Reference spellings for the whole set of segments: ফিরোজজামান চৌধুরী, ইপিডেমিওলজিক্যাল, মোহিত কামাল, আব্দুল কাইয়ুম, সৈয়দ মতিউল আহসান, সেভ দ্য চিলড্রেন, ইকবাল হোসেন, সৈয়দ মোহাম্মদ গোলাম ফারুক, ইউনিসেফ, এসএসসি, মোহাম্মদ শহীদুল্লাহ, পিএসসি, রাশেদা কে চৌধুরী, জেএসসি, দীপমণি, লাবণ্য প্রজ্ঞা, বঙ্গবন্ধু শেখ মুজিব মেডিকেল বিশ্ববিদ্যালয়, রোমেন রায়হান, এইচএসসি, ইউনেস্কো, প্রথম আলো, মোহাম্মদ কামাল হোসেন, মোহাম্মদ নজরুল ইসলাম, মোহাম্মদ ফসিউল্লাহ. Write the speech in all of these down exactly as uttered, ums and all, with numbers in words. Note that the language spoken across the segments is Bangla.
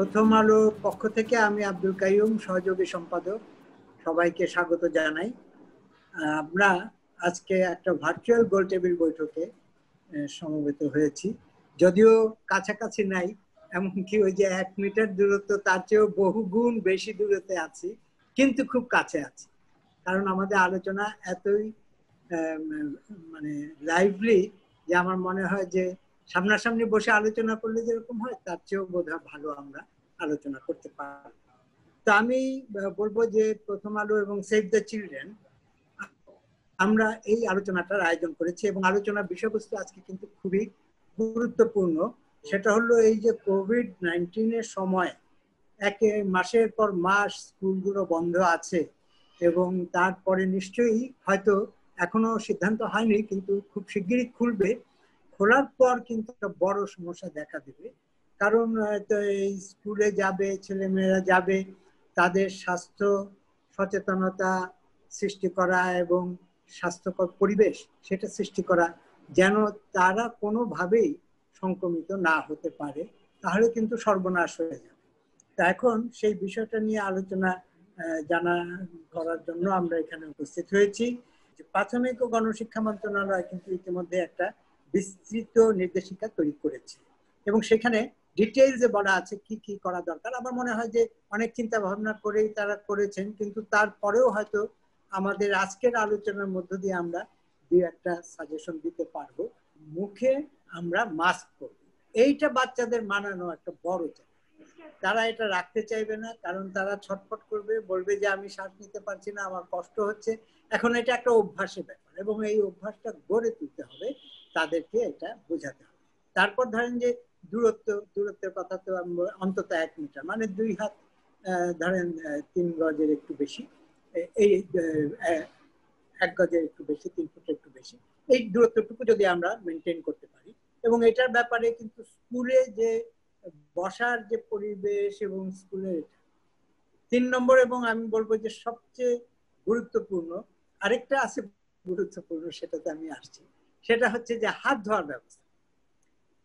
প্রথম আলো পক্ষ থেকে আমি আব্দুল কাইয়ুম সহযোগী সম্পাদক, সবাইকে স্বাগত জানাই। আমরা আজকে একটা ভার্চুয়াল গোল টেবিল বৈঠকে সমবেত হয়েছি, যদিও কাছাকাছি নাই, এমনকি ওই যে এক মিটার দূরত্ব তার চেয়েও বহু গুণ বেশি দূরত্বে আছি, কিন্তু খুব কাছে আছি। কারণ আমাদের আলোচনা এতই মানে লাইভলি যে আমার মনে হয় যে সামনাসামনি বসে আলোচনা করলে যেরকম হয় তার চেয়েও বোধহয় ভালো আমরা আলোচনা করতে পারব। তো আমি বলবো যে প্রথম আলো এবং সেভ দ্য চিলড্রেন আমরা এই আলোচনাটার আয়োজন করেছি, এবং আলোচনার বিষয়বস্তু আজকে কিন্তু খুবই গুরুত্বপূর্ণ। সেটা হলো এই যে কোভিড নাইন্টিন এর সময় একে মাসের পর মাস স্কুলগুলো বন্ধ আছে, এবং তারপরে নিশ্চয়ই হয়তো এখনো সিদ্ধান্ত হয়নি কিন্তু খুব শিগগিরই খুলবে। খোলার পর কিন্তু একটা বড় সমস্যা দেখা দেবে, কারণ হয়তো এই স্কুলে যাবে ছেলেমেয়েরা, যাবে তাদের স্বাস্থ্য সচেতনতা সৃষ্টি করা এবং স্বাস্থ্যকর পরিবেশ সেটা সৃষ্টি করা, যেন তারা কোনোভাবেই সংক্রমিত না হতে পারে, তাহলে কিন্তু সর্বনাশ হয়ে যাবে। তা এখন সেই বিষয়টা নিয়ে আলোচনা জানা করার জন্য আমরা এখানে উপস্থিত হয়েছি। যে প্রাথমিক ও গণশিক্ষা মন্ত্রণালয় কিন্তু ইতিমধ্যে একটা বিস্তৃত নির্দেশিকা তৈরি করেছে, এবং সেখানে ডিটেইলসে বলা আছে কি কি করা দরকার। আমার মনে হয় যে অনেক চিন্তা ভাবনা করেই তারা করেছেন, কিন্তু তারপরেও হয়তো আমাদের আজকের আলোচনার মধ্য দিয়ে আমরা দুই একটা সাজেশন দিতে পারবো। মুখে আমরা মাস্ক পরব, এইটা বাচ্চাদের মানানো একটা বড় চ্যালেঞ্জ। তারা এটা রাখতে চাইবে না, কারণ তারা ছটফট করবে, বলবে যে আমি শ্বাস নিতে পারছি না, আমার কষ্ট হচ্ছে। এখন এটা একটা অভ্যাসের ব্যাপার, এবং এই অভ্যাসটা গড়ে তুলতে হবে, তাদেরকে এটা বোঝাতে হবে। তারপর ধরেন যে দূরত্ব, দূরত্বের কথা তো অন্তত এক মিটার, মানে দুই হাত ধরেন তিন গজের একটু বেশি, এই এক গজের একটু বেশি, তিন ফুটের একটু বেশি, এই দূরত্বটুকু যদি আমরা মেনটেন করতে পারি। এবং এটার ব্যাপারে কিন্তু স্কুলে যে বসার যে পরিবেশ এবং স্কুলের তিন নম্বর, এবং আমি বলবো যে সবচেয়ে গুরুত্বপূর্ণ আরেকটা আছে গুরুত্বপূর্ণ, সেটাতে আমি আসছি। সেটা হচ্ছে যে হাত ধোয়ার ব্যবস্থা,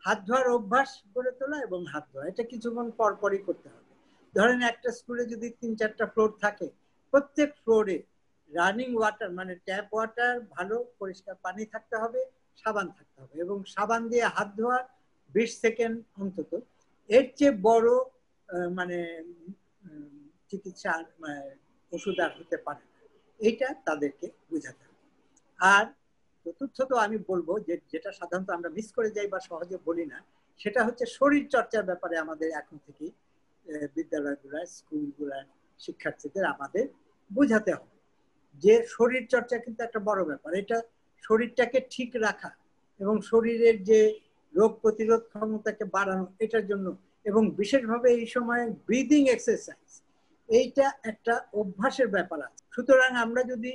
হাত ধোয়ার অভ্যাস গড়ে তোলা এবং হাত ধোয়া এটা কিছুক্ষণ পরপরই করতে হবে। ধরেন একটা স্কুলে যদি তিন চারটা ফ্লোর থাকে, প্রত্যেক ফ্লোরে রানিং ওয়াটার মানে ট্যাপ ওয়াটার, ভালো পরিষ্কার পানি থাকতে হবে, সাবান থাকতে হবে, এবং সাবান দিয়ে হাত ধোয়া বিশ সেকেন্ড অন্তত। এর চেয়ে বড় মানে চিকিৎসা ওষুধ আর হতে পারে না, এইটা তাদেরকে বোঝাতে হবে। আর চতুর্থত আমি বলবো যে যেটা সাধারণত আমরা মিস করে যাই বা সহজে বলি না, সেটা হচ্ছে শরীর চর্চার ব্যাপারে আমাদের এখন থেকেই বিদ্যালয়গুলার, স্কুলগুলার শিক্ষার্থীদের আমাদের বোঝাতে হবে যে শরীর চর্চা কিন্তু একটা বড় ব্যাপার। এটা শরীরটাকে ঠিক রাখা এবং শরীরের যে রোগ প্রতিরোধ ক্ষমতাকে বাড়ানো, এটার জন্য এবং বিশেষভাবে এই সময় ব্রিদিং এক্সারসাইজ, এইটা একটা অভ্যাসের ব্যাপার আছে। সুতরাং আমরা যদি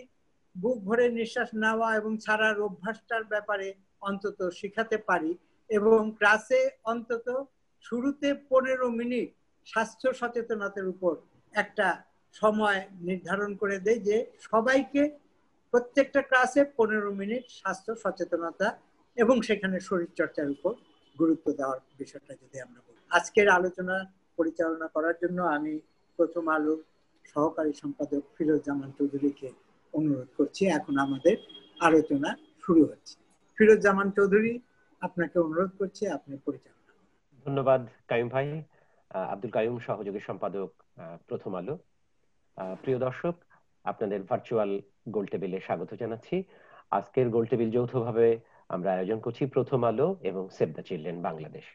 বুক ভরে নিঃশ্বাস নেওয়া এবং ছাড়ার অভ্যাসটার ব্যাপারে অন্তত শিখাতে পারি, এবং ক্লাসে অন্তত শুরুতে পনেরো মিনিট স্বাস্থ্য সচেতনতার উপর একটা সময় নির্ধারণ করে দেয়, যে সবাইকে প্রত্যেকটা ক্লাসে পনেরো মিনিট স্বাস্থ্য সচেতনতা এবং সেখানে শরীরচর্চার উপর গুরুত্ব দেওয়ার বিষয়টা যদি আমরা বলি। আজকের আলোচনা পরিচালনা করার জন্য আমি প্রথম আলোর সহকারী সম্পাদক ফিরোজজামান চৌধুরীকে অনুরোধ করছি। এখন আমাদের আলোচনা শুরু হচ্ছে। ফিরোজজামান চৌধুরী, আপনাকে অনুরোধ করছি, আপনি পরিচালনা। ধন্যবাদ কাইয়ুম ভাই। আব্দুল কাইয়ুম, সহযোগী সম্পাদক, প্রথম আলো। প্রিয় দর্শক, আপনাদের ভার্চুয়াল গোল টেবিলে স্বাগত জানাচ্ছি। আজকের গোল টেবিল যৌথভাবে আমরা আয়োজন করছি প্রথম আলো এবং সেভ দ্য চিলড্রেন বাংলাদেশ।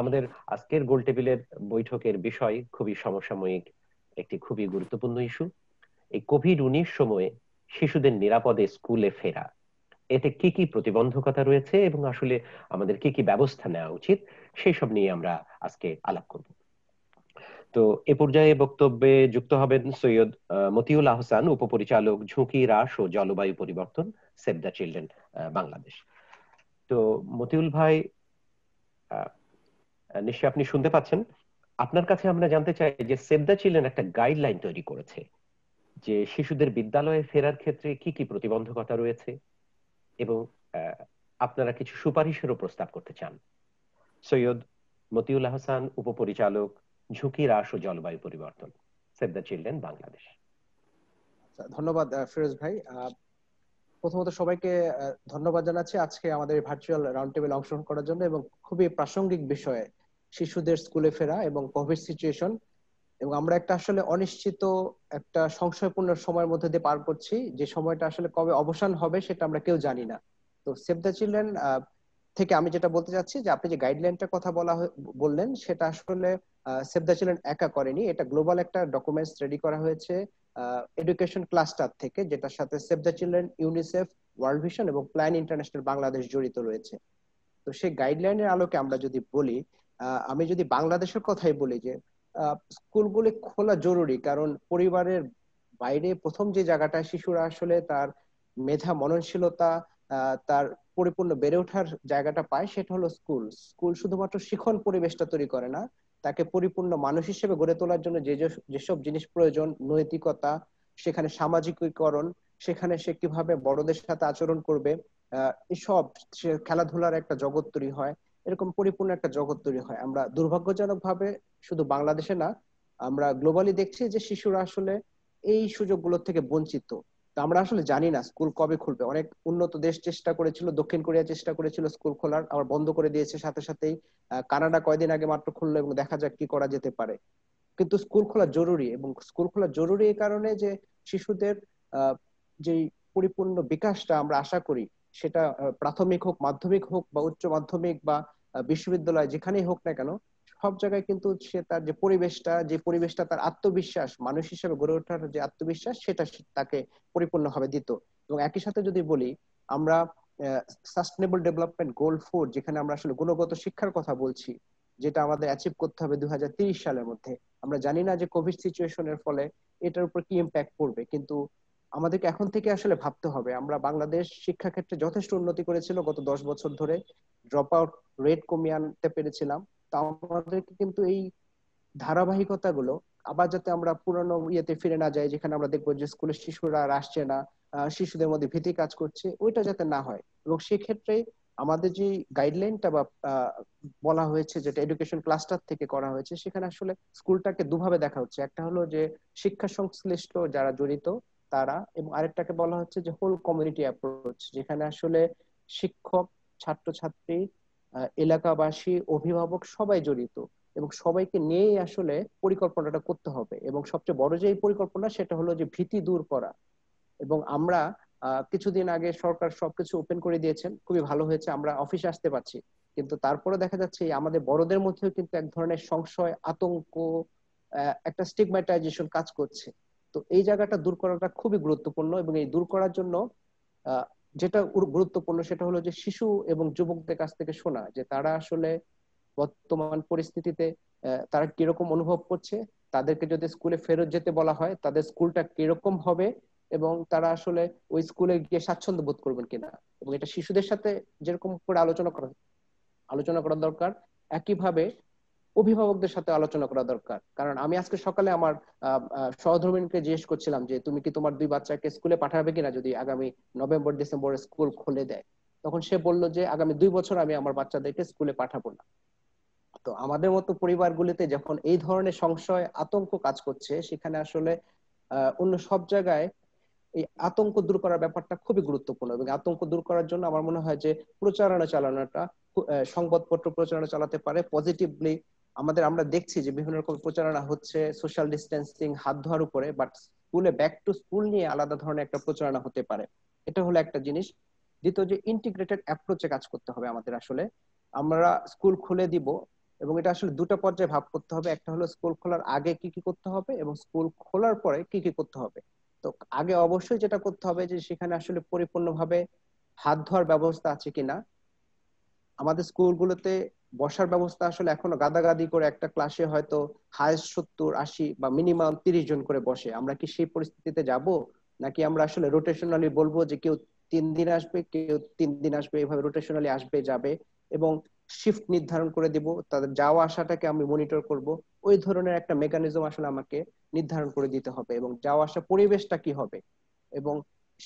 আমাদের আজকের গোল টেবিলের বৈঠকের বিষয় খুবই সমসাময়িক একটি খুবই গুরুত্বপূর্ণ ইস্যু, এই কোভিড উনিশ সময়ে শিশুদের নিরাপদে স্কুলে ফেরা। এতে কি কি প্রতিবন্ধকতা রয়েছে এবং আসলে আমাদের কি কি ব্যবস্থা নেওয়া উচিত, সেই সব নিয়ে আমরা আজকে আলাপ করব। তো এ পর্যায়ে বক্তব্যে যুক্ত হবেন সৈয়দ মতিউল আহসান, উপপরিচালক ঝুঁকি হ্রাস ও জলবায়ু পরিবর্তন, সেভ দ্য চিলড্রেন বাংলাদেশ। তো মতিউল ভাই, নিশ্চয়ই আপনি শুনতে পাচ্ছেন। আপনার কাছে আমরা জানতে চাই যে সেভ দ্য চিলড্রেন একটা গাইডলাইন তৈরি করেছে যে শিশুদের বিদ্যালয়ে ফেরার ক্ষেত্রে কি কি প্রতিবন্ধকতা রয়েছে, এবং আপনারা কিছু সুপারিশেরও প্রস্তাব করতে চান। সৈয়দ মতিউল আহসান, উপপরিচালক ঝুঁকি হ্রাস ও জলবায়ু পরিবর্তন, সেভ দ্য চিলড্রেন বাংলাদেশ। আচ্ছা, ধন্যবাদ ফিরোজ ভাই। প্রথমত সবাইকে ধন্যবাদ জানাচ্ছি আজকে আমাদের ভার্চুয়াল রাউন্ড টেবিল অংশগ্রহণ করার জন্য, এবং খুবই প্রাসঙ্গিক বিষয়ে শিশুদের স্কুলে ফেরা এবং কোভিড সিচুয়েশন, এবং আমরা একটা আসলে অনিশ্চিত একটা সংশয়পূর্ণ সময়ের মধ্যে দিয়ে পার করছি, যে সময়টা আসলে কবে অবসান হবে সেটা আমরা কেউ জানি না। তো সেভ দ্য চিলড্রেন থেকে আমি যেটা বলতে চাচ্ছি যে আপনি যে গাইডলাইনটার কথা বলা বললেন সেটা আসলে সেভ দ্য চিলড্রেন একা করেনি, এটা গ্লোবাল একটা ডকুমেন্টস রেডি করা হয়েছে এডুকেশন ক্লাস্টার থেকে, যেটার সাথে সেভ দ্য চিলড্রেন, ইউনিসেফ, world vision এবং প্ল্যান ইন্টারন্যাশনাল বাংলাদেশ জড়িত রয়েছে। তো সেই গাইডলাইনের আলোকে আমরা যদি বলি, আমি যদি বাংলাদেশের কথাই বলি, যে স্কুলগুলি খোলা জরুরি, কারণ পরিবারের বাইরে প্রথম যে জায়গাটা শিশুরা আসলে তার মেধা, মননশীলতা, তার পরিপূর্ণ বেড়ে ওঠার জায়গাটা পায় সেটা হলো স্কুল। স্কুল শুধুমাত্র শিক্ষণ পরিবেশটা তৈরি করে না, তাকে পরিপূর্ণ মানুষ হিসেবে গড়ে তোলার জন্য যে যেসব জিনিস প্রয়োজন, নৈতিকতা, সেখানে সামাজিকীকরণ, সেখানে সে কিভাবে বড়দের সাথে আচরণ করবে, আহ এসব খেলাধুলার একটা জগৎ তৈরি হয়, এরকম পরিপূর্ণ একটা জগৎ তৈরি হয়। আমরা দুর্ভাগ্যজনক ভাবে শুধু বাংলাদেশে না, আমরা গ্লোবালি দেখছি যে শিশুরা আসলে এই সুযোগগুলো থেকে বঞ্চিত। তো আমরা আসলে জানি না স্কুল কবে খুলবে। অনেক উন্নত দেশ চেষ্টা করেছিল, দক্ষিণ কোরিয়া চেষ্টা করেছিল স্কুল খোলার, আবার বন্ধ করে দিয়েছে সাথে সাথেই। কানাডা কয়েকদিন আগে মাত্র খুললো, এবং দেখা যাক কি করা যেতে পারে। কিন্তু স্কুল খোলা জরুরি, এবং স্কুল খোলা জরুরি এই কারণে যে শিশুদের আহ যে পরিপূর্ণ বিকাশটা আমরা আশা করি, সেটা প্রাথমিক হোক, মাধ্যমিক হোক, বা উচ্চ মাধ্যমিক বা বিশ্ববিদ্যালয়, যেখানেই হোক না কেন, সব জায়গায় কিন্তু সে তার যে পরিবেশটা, যে পরিবেশটা তার আত্মবিশ্বাস, মানুষ হিসেবে গড়ে ওঠার যে আত্মবিশ্বাস, সেটা তাকে পরিপূর্ণভাবে দিত। এবং একই সাথে যদি বলি, আমরা সাস্টেনেবল ডেভেলপমেন্ট গোল ফোর, যেখানে আমরা আসলে গুণগত শিক্ষার কথা বলছি, যেটা আমাদের অ্যাচিভ করতে হবে দুই হাজার তিরিশ সালের মধ্যে। আমরা জানি না যে কোভিড সিচুয়েশনের ফলে এটার উপর কি ইম্প্যাক্ট পড়বে, কিন্তু আমাদেরকে এখন থেকে আসলে ভাবতে হবে। আমরা বাংলাদেশ শিক্ষা ক্ষেত্রে যথেষ্ট উন্নতি করেছিল গত দশ বছর ধরে, ড্রপ আউট রেট কমিয়ে আনতে পেরেছিলাম। তা আমাদেরকে কিন্তু এই ধারাবাহিকতা গুলো আবার যাতে আমরা পুরনো ইয়েতে ফিরে না যাই, যেখানে আমরা দেখবো যে স্কুলের শিশুরা আসছে না, শিশুদের মধ্যে ভীতি কাজ করছে, ওইটা যাতে না হয়। এবং সেক্ষেত্রে আমাদের যে গাইডলাইনটা বা বলা হয়েছে, যেটা এডুকেশন ক্লাস্টার থেকে করা হয়েছে, সেখানে আসলে স্কুলটাকে দুভাবে দেখা হচ্ছে। একটা হলো যে শিক্ষা সংশ্লিষ্ট যারা জড়িত তারা, এবং আরেকটাকে বলা হচ্ছে যে হোল কমিউনিটি অ্যাপ্রোচ, যেখানে আসলে শিক্ষক, ছাত্রছাত্রী, এলাকাবাসী, অভিভাবক সবাই জড়িত, এবং সবাইকে নিয়ে আসলে পরিকল্পনাটা করতে হবে। এবং সবচেয়ে বড় যে পরিকল্পনা সেটা হলো যে ভীতি দূর করা। এবং আমরা কিছুদিন আগে সরকার সবকিছু ওপেন করে দিয়েছেন, খুবই ভালো হয়েছে, আমরা অফিসে আসতে পারছি, কিন্তু তারপরে দেখা যাচ্ছে আমাদের বড়দের মধ্যেও কিন্তু এক ধরনের সংশয়, আতঙ্ক, একটা স্টিগমাটাইজেশন কাজ করছে। তো এই জায়গাটা দূর করাটা খুবই গুরুত্বপূর্ণ, এবং এই দূর করার জন্য যেটা গুরুত্বপূর্ণ সেটা হলো যে শিশু এবং যুবকদের কাছ থেকে শোনা, যে তারা আসলে বর্তমান পরিস্থিতিতে তারা কিরকম অনুভব করছে, তাদেরকে যদি স্কুলে ফেরত যেতে বলা হয় তাদের স্কুলটা কিরকম হবে, এবং তারা আসলে ওই স্কুলে গিয়ে স্বাচ্ছন্দ্য বোধ করবেন কিনা। এবং এটা শিশুদের সাথে যেরকম করে আলোচনা করা আলোচনা করা দরকার, একইভাবে অভিভাবকদের সাথে আলোচনা করা দরকার। কারণ আমি আজকে সকালে আমার সহধর্মিণীকে জিজ্ঞেস করছিলাম যে তুমি কি তোমার দুই বাচ্চাকে স্কুলে পাঠাবে কিনা যদি আগামী নভেম্বর ডিসেম্বরে স্কুল খুলে দেয়। তখন সে বলল যে আগামী দুই বছর আমি আমার বাচ্চাদেরকে স্কুলে পাঠাবো না। তো আমাদের মতো পরিবারগুলিতে যখন এই ধরনের সংশয়, আতঙ্ক কাজ করছে, সেখানে আসলে আহ অন্য সব জায়গায় এই আতঙ্ক দূর করার ব্যাপারটা খুবই গুরুত্বপূর্ণ। এবং আতঙ্ক দূর করার জন্য আমার মনে হয় যে প্রচারণা চালানোটা, সংবাদপত্র প্রচারণা চালাতে পারে পজিটিভলি। আমাদের আমরা দেখছি যে বিভিন্ন রকম প্রচারণা হচ্ছে সোশ্যাল ডিস্টেন্সিং, হাত ধোয়ার উপরে, বাট স্কুলে ব্যাক টু স্কুল নিয়ে আলাদা ধরনের একটা প্রচারণা হতে পারে। এটা হলো একটা জিনিস। দ্বিতীয়, যে ইন্টিগ্রেটেড অ্যাপ্রোচে কাজ করতে হবে আমাদের। আসলে আমরা স্কুল খুলে দিব, এবং এটা আসলে দুটো পর্যায়ে ভাগ করতে হবে। একটা হলো স্কুল খোলার আগে কি কি করতে হবে, এবং স্কুল খোলার পরে কি কি করতে হবে। তো আগে অবশ্যই যেটা করতে হবে যে সেখানে আসলে পরিপূর্ণভাবে হাত ধোয়ার ব্যবস্থা আছে কিনা। আমাদের স্কুলগুলোতে বসার ব্যবস্থা আসলে এখনো গাদাগাদি করে, একটা ক্লাসে হয়তো হায়েস্ট সত্তর, আশি বা মিনিমাম তিরিশ জন করে বসে। আমরা কি সেই পরিস্থিতিতে যাব, নাকি আমরা আসলে রোটেশনালি বলবো যে কেউ তিন দিন আসবে, কেউ তিন দিন আসবে, এইভাবে রোটেশনালি আসবে যাবে, এবং শিফট নির্ধারণ করে দিব, তাদের যাওয়া আসাটাকে আমি মনিটর করব। ওই ধরনের একটা মেকানিজম আসলে আমাকে নির্ধারণ করে দিতে হবে, এবং যাওয়া আসা পরিবেশটা কি হবে, এবং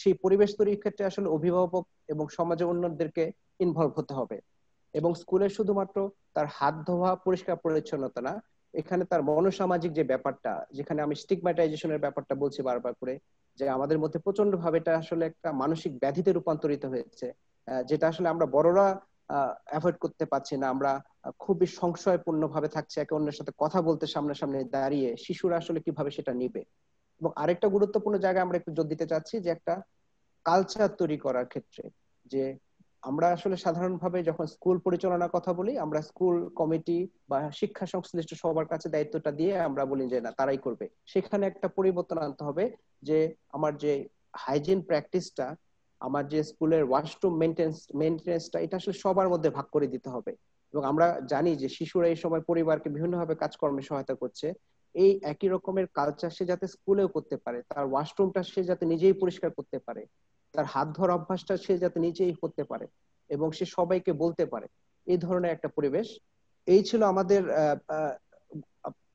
সেই পরিবেশ তৈরির ক্ষেত্রে আসলে অভিভাবক এবং সমাজে অন্যদেরকে ইনভলভ হতে হবে। এবং স্কুলে শুধুমাত্র তার হাত ধোয়া, পরিষ্কার পরিচ্ছন্নতা না, এখানে তার মনোসামাজিক যে ব্যাপারটা, যেখানে আমি স্টিগম্যাটাইজেশনের ব্যাপারটা বলছি বারবার করে, যে আমাদের মধ্যে প্রচন্ড ভাবে এটা আসলে একটা মানসিক ব্যাধিতে রূপান্তরিত হয়েছে, যেটা আসলে আমরা বড়রা এফোর্ড করতে পারছি না। আমরা খুবই সংশয়পূর্ণ ভাবে থাকছি একে অন্যের সাথে কথা বলতে, সামনাসামনি দাঁড়িয়ে শিশুরা আসলে কিভাবে সেটা নিবে। এবং আরেকটা গুরুত্বপূর্ণ জায়গায় আমরা একটু জোর দিতে চাচ্ছি, যে একটা কালচার তৈরি করার ক্ষেত্রে, যে আমরা আসলে সাধারণভাবে যখন স্কুল পরিচালনার কথা বলি, আমরা স্কুল কমিটি বা শিক্ষা সংশ্লিষ্ট সবার কাছে দায়িত্বটা দিয়ে আমরা বলি যে না, তারাই করবে। সেখানে একটা পরিবর্তন আনতে হবে, যে আমার যে হাইজিন প্র্যাকটিসটা, আমার যে স্কুলের ওয়াশরুম মেইনটেন্স মেইনটেন্সটা, এটা আসলে সবার মধ্যে ভাগ করে দিতে হবে। এবং আমরা জানি যে শিশুরা এই সময় পরিবারকে বিভিন্নভাবে কাজকর্মে সহায়তা করছে, এই একই রকমের কালচার সে যাতে স্কুলেও করতে পারে, তার ওয়াশরুমটা সে যাতে নিজেই পরিষ্কার করতে পারে, তার হাত ধোয়ার অভ্যাসটা সে যাতে নিজেই করতে পারে এবং সে সবাইকে বলতে পারে, এই ধরনের একটা পরিবেশ। এই ছিল আমাদের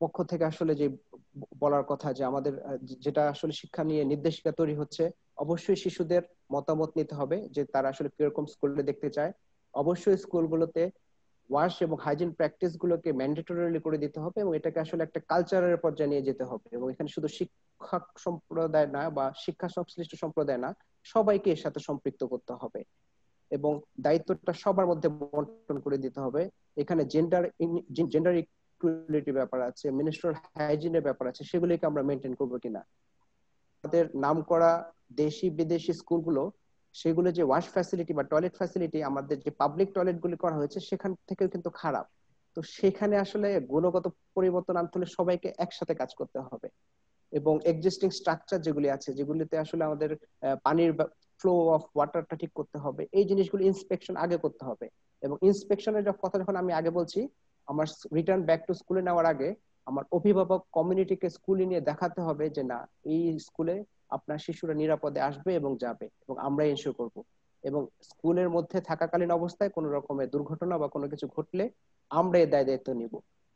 পক্ষ থেকে আসলে যে বলার কথা, যে আমাদের যেটা আসলে শিক্ষা নিয়ে নির্দেশিকা তৈরি হচ্ছে, অবশ্যই শিশুদের মতামত নিতে হবে যে তারা আসলে কিরকম স্কুলে দেখতে চায়। অবশ্যই স্কুলগুলোতে ওয়াশ এবং হাইজিন প্র্যাকটিস গুলোকে ম্যান্ডেটরিলি করে দিতে হবে এবং এটাকে আসলে একটা কালচারের পর্যায়ে নিয়ে যেতে হবে। এবং এখানে শুধু শিক্ষক সম্প্রদায় না বা শিক্ষা সংশ্লিষ্ট সম্প্রদায় না, সবাইকে এর সাথে সম্পৃক্ত করতে হবে এবং দায়িত্বটা সবার মধ্যে বন্টন করে দিতে হবে। এখানে জেন্ডার জেন্ডার ইকুয়ালিটি ব্যাপার আছে, মিনিস্ট্রাল হাইজিনের ব্যাপার আছে, সেগুলোকে আমরা মেনটেন করবো কিনা। আমাদের নাম করা দেশি বিদেশি স্কুলগুলো, সেগুলো যে ওয়াশ ফ্যাসিলিটি বা টয়লেট ফ্যাসিলিটি, আমাদের যে পাবলিক টয়লেট গুলি করা হয়েছে, সেখান থেকেও কিন্তু খারাপ। তো সেখানে আসলে গুণগত পরিবর্তন আনতে হলে সবাইকে একসাথে কাজ করতে হবে। এবং এক্সিস্টিং স্ট্রাকচার যেগুলি আছে, যেগুলিতে আসলে আমাদের পানির ফ্লো অফ ওয়াটারটা ঠিক করতে হবে, এই জিনিসগুলো ইন্সপেকশন আগে করতে হবে। এবং ইন্সপেকশনের কথা যখন আমি আগে বলছি, আমার রিটার্ন ব্যাক টু স্কুলে নেওয়ার আগে আমার অভিভাবক কমিউনিটিকে স্কুলে নিয়ে দেখাতে হবে যে না, এই স্কুলে আপনার শিশুরা নিরাপদে আসবে এবং যাবে এবং আমরা এনশিওর করব। এবং স্কুলের মধ্যে থাকাকালীন অবস্থায় কোনো রকমের দুর্ঘটনা বা কোনো কিছু ঘটলে আমরা এর দায় দায়িত্ব নিব।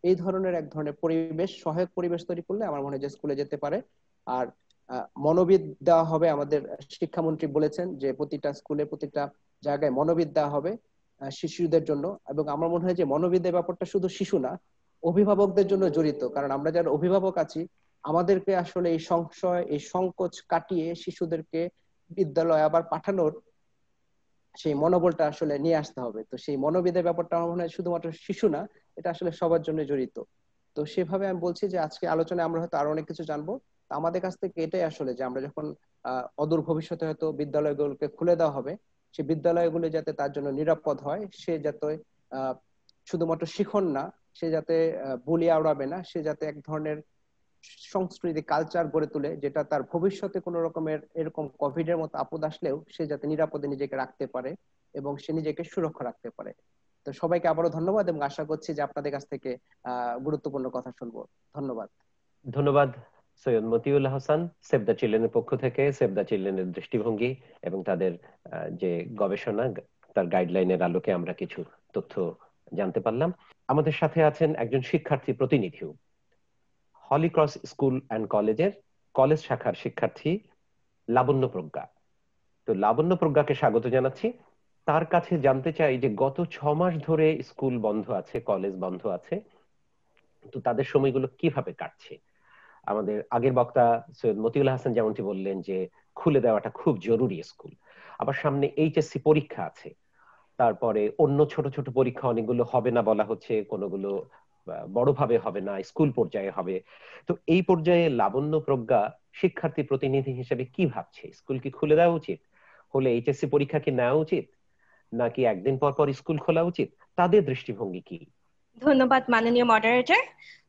এই ধরনের এক ধরনের পরিবেশ, সহায়ক পরিবেশ তৈরি করলে আমার মনে হয় যে স্কুলে যেতে পারে। আর মনোবিদ দেওয়া হবে, আমাদের শিক্ষামন্ত্রী বলেছেন যে প্রতিটা স্কুলে প্রতিটা জায়গায় মনোবিদ দেওয়া হবে শিশুদের জন্য। এবং আমার মনে হয় যে মনোবিদের ব্যাপারটা শুধু শিশু না, অভিভাবকদের জন্য জড়িত। কারণ আমরা যারা অভিভাবক আছি, আমাদেরকে আসলে এই সংশয় এই সংকোচ কাটিয়ে শিশুদেরকে বিদ্যালয়ে আবার পাঠানোর সেই মনোবলটা আসলে নিয়ে আসতে হবে। তো সেই মনোবিদের ব্যাপারটা আমার মনে হয় শুধুমাত্র শিশু না, এটা আসলে সবার জন্য জড়িত। তো সেভাবে আমি বলছি যে আজকে আলোচনায় আমরা হয়তো আরো অনেক কিছু জানবো। তো আমাদের কাছ থেকে এটাই আসলে, যে আমরা যখন আহ অদূর ভবিষ্যতে হয়তো বিদ্যালয়গুলোকে খুলে দেওয়া হবে, সেই বিদ্যালয়গুলো যাতে তার জন্য নিরাপদ হয়, সে যাতে আহ শুধুমাত্র শিখন না, সে যাতে বলি আওড়াবে না, সে যাতে এক ধরনের সংস্কৃতি কালচার গড়ে তোলে, যেটা তার ভবিষ্যতে কোনো রকমের এরকম কোভিড এর মতো আপদ আসলেও সে যাতে নিরাপদে নিজেকে রাখতে পারে এবং সে নিজেকে সুরক্ষা রাখতে পারে। তো সবাইকে আবারও ধন্যবাদ এবং আশা করছি যে আপনাদের কাছ থেকে আহ গুরুত্বপূর্ণ কথা শুনবো। ধন্যবাদ। ধন্যবাদ সৈয়দ মতিউল হাসান, সেভ দ্য চিলড্রেনের পক্ষ থেকে সেভ দ্য চিলড্রেনের দৃষ্টিভঙ্গি এবং তাদের যে গবেষণা, তার গাইডলাইনের আলোকে আমরা কিছু তথ্য জানতে পারলাম। আমাদের সাথে আছেন একজন শিক্ষার্থী প্রতিনিধিও, হলি ক্রস স্কুল অ্যান্ড কলেজের কলেজ শাখার শিক্ষার্থী লাবণ্য প্রজ্ঞা। তো লাবণ্য প্রজ্ঞাকে স্বাগত জানাচ্ছি। তার কাছে জানতে চাই যে গত ছ মাস ধরে স্কুল বন্ধ আছে, কলেজ বন্ধ আছে, তো তাদের সময়গুলো কিভাবে কাটছে? আমাদের আগের বক্তা সৈয়দ মতিউল হাসান যেমনটি বললেন যে খুলে দেওয়াটা খুব জরুরি স্কুল, আবার সামনে এইচএসসি পরীক্ষা আছে, তারপরে অন্য ছোট ছোট পরীক্ষা অনেকগুলো হবে না বলা হচ্ছে, কোনোগুলো বড়ভাবে হবে না, স্কুল পর্যায়ে হবে। তো এই পর্যায়ে লাবণ্য প্রজ্ঞা শিক্ষার্থী প্রতিনিধি হিসেবে কি ভাবছে? স্কুল কি খুলে দেওয়া উচিত, হলে এইচএসসি পরীক্ষা কি নেওয়া উচিত, নাকি একদিন পর পর স্কুল খোলা উচিত? তাদের দৃষ্টিভঙ্গি কি? ধন্যবাদ মাননীয় মডারেটর,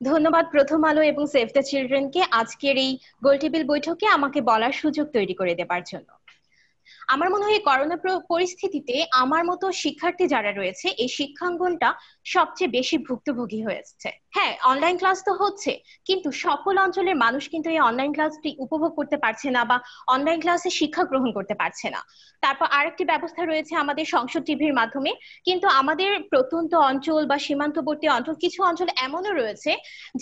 ধন্যবাদ প্রথম আলো এবং সেভ দ্য চিলড্রেনকে আজকের এই গোলটেবিল বৈঠকে আমাকে বলার সুযোগ তৈরি করে দেওয়ার জন্য। আমার মনে হয় করোনা পরিস্থিতিতে আমার মতো শিক্ষার্থী যারা রয়েছে, এই শিক্ষাঙ্গনটা সবচেয়ে বেশি ভুক্তভোগী হয়েছে। হ্যাঁ, অনলাইন ক্লাস তো হচ্ছে, কিন্তু সকল অঞ্চলের মানুষ কিন্তু এই অনলাইন ক্লাসটি উপভোগ করতে পারছে না বা অনলাইন ক্লাসে শিক্ষা গ্রহণ করতে পারছে না। তারপর আরেকটি ব্যবস্থা রয়েছে আমাদের সংসদ টিভির মাধ্যমে, কিন্তু আমাদের প্রত্যন্ত অঞ্চল বা সীমান্তবর্তী অঞ্চল, কিছু অঞ্চল এমনও রয়েছে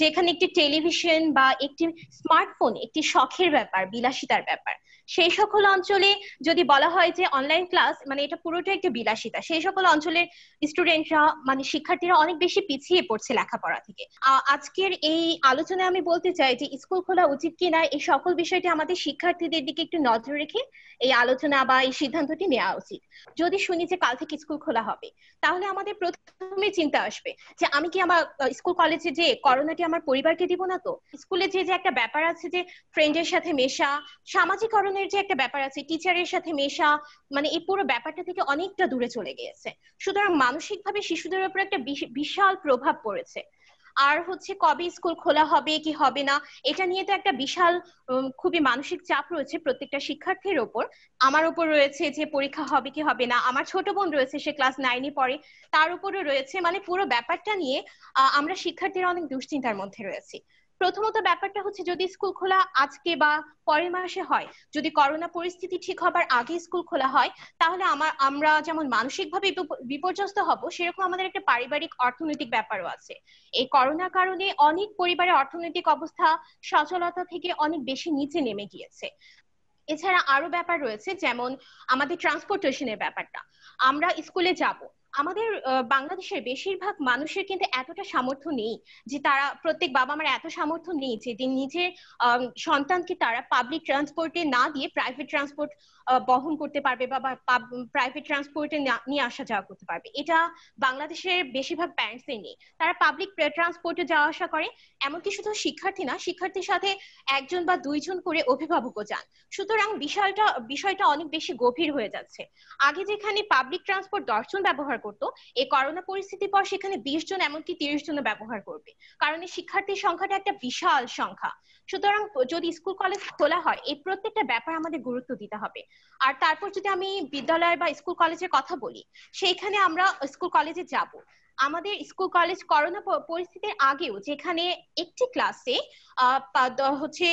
যেখানে একটি টেলিভিশন বা একটি স্মার্টফোন একটি শখের ব্যাপার, বিলাসিতার ব্যাপার। সেই সকল অঞ্চলে যদি বলা হয় যে অনলাইন ক্লাস মানে এটা পুরোটা একটা বিলাসিতা, সেই সকল অঞ্চলের স্টুডেন্টরা মানে শিক্ষার্থীরা অনেক বেশি পিছিয়ে পড়ছে লেখাপড়া থেকে। আজকের এই আলোচনায় আমি বলতে চাই যে স্কুল খোলা উচিত কিনা এই সকল বিষয়টি আমাদের শিক্ষার্থীদের দিকে একটু নজর রেখে এই আলোচনা বা এই সিদ্ধান্তটি নেওয়া উচিত। যদি শুনি যে কাল থেকে স্কুল খোলা হবে, তাহলে আমাদের প্রথমে চিন্তা আসবে যে আমি কি আমার স্কুল কলেজে যে করোনাটি আমার পরিবারকে দিব না তো? স্কুলে যে যে একটা ব্যাপার আছে যে ফ্রেন্ডের সাথে মেশা, সামাজিকরণের যে একটা ব্যাপার আছে, টিচারের সাথে মেশা, মানে এই পুরো ব্যাপারটা থেকে অনেকটা দূরে চলে গিয়েছে। সুতরাং মানসিকভাবে শিশুদের উপর একটা বিশাল প্রভাব পড়েছে। আর হচ্ছে কবে স্কুল খোলা হবে কি হবে না এটা নিয়ে তো একটা বিশাল খুবই মানসিক চাপ রয়েছে প্রত্যেকটা শিক্ষার্থীর ওপর। আমার উপর রয়েছে যে পরীক্ষা হবে কি হবে না, আমার ছোট বোন রয়েছে সে ক্লাস নাইনে পড়ে, তার উপরও রয়েছে, মানে পুরো ব্যাপারটা নিয়ে আমরা শিক্ষার্থীরা অনেক দুশ্চিন্তার মধ্যে রয়েছি। প্রথমত ব্যাপারটা হচ্ছে যদি স্কুল খোলা আজকে বা পরের মাসে হয়, যদি করোনা পরিস্থিতি ঠিক হবার আগে স্কুল খোলা হয়, তাহলে আমার আমরা যেমন মানসিকভাবে বিপর্যস্ত হব, সেরকম আমাদের একটা পারিবারিক অর্থনৈতিক ব্যাপারও আছে। এই করোনার কারণে অনেক পরিবারের অর্থনৈতিক অবস্থা সচলতা থেকে অনেক বেশি নিচে নেমে গিয়েছে। এছাড়া আরো ব্যাপার রয়েছে যেমন আমাদের ট্রান্সপোর্টেশনের ব্যাপারটা। আমরা স্কুলে যাব, আমাদের বাংলাদেশের বেশিরভাগ মানুষের কিন্তু এতটা সামর্থ্য নেই যে তারা, প্রত্যেক বাবা মার এত সামর্থ্য নেই যে নিজের সন্তানকে তারা পাবলিক ট্রান্সপোর্টে না দিয়ে প্রাইভেট ট্রান্সপোর্ট বহন করতে পারবে বা প্রাইভেট ট্রান্সপোর্টে নিয়ে আসা যাওয়া করতে পারবে। এটা বাংলাদেশের বেশিরভাগ প্যারেন্টসদের নেই, তারা পাবলিক ট্রান্সপোর্টে যাওয়া আসা করে। এমনকি শুধু শিক্ষার্থী না, শিক্ষার্থীর সাথে একজন বা দুইজন করে অভিভাবকও যান। সুতরাং বিষয়টা বিষয়টা অনেক বেশি গভীর হয়ে যাচ্ছে। আগে যেখানে পাবলিক ট্রান্সপোর্ট দশজন ব্যবহার করতো, এই করোনা পরিস্থিতির পর সেখানে বিশ জন এমনকি তিরিশ জন ব্যবহার করবে, কারণ এই শিক্ষার্থীর সংখ্যাটা একটা বিশাল সংখ্যা। সুতরাং যদি স্কুল কলেজ খোলা হয়, এই প্রত্যেকটা ব্যাপার আমাদের গুরুত্ব দিতে হবে। আর তারপর যদি আমি বিদ্যালয় বা স্কুল কলেজের কথা বলি, সেইখানে আমরা স্কুল কলেজে যাব। আমাদের স্কুল কলেজ করোনা পরিস্থিতির আগেও যেখানে একটি ক্লাসে আহ হচ্ছে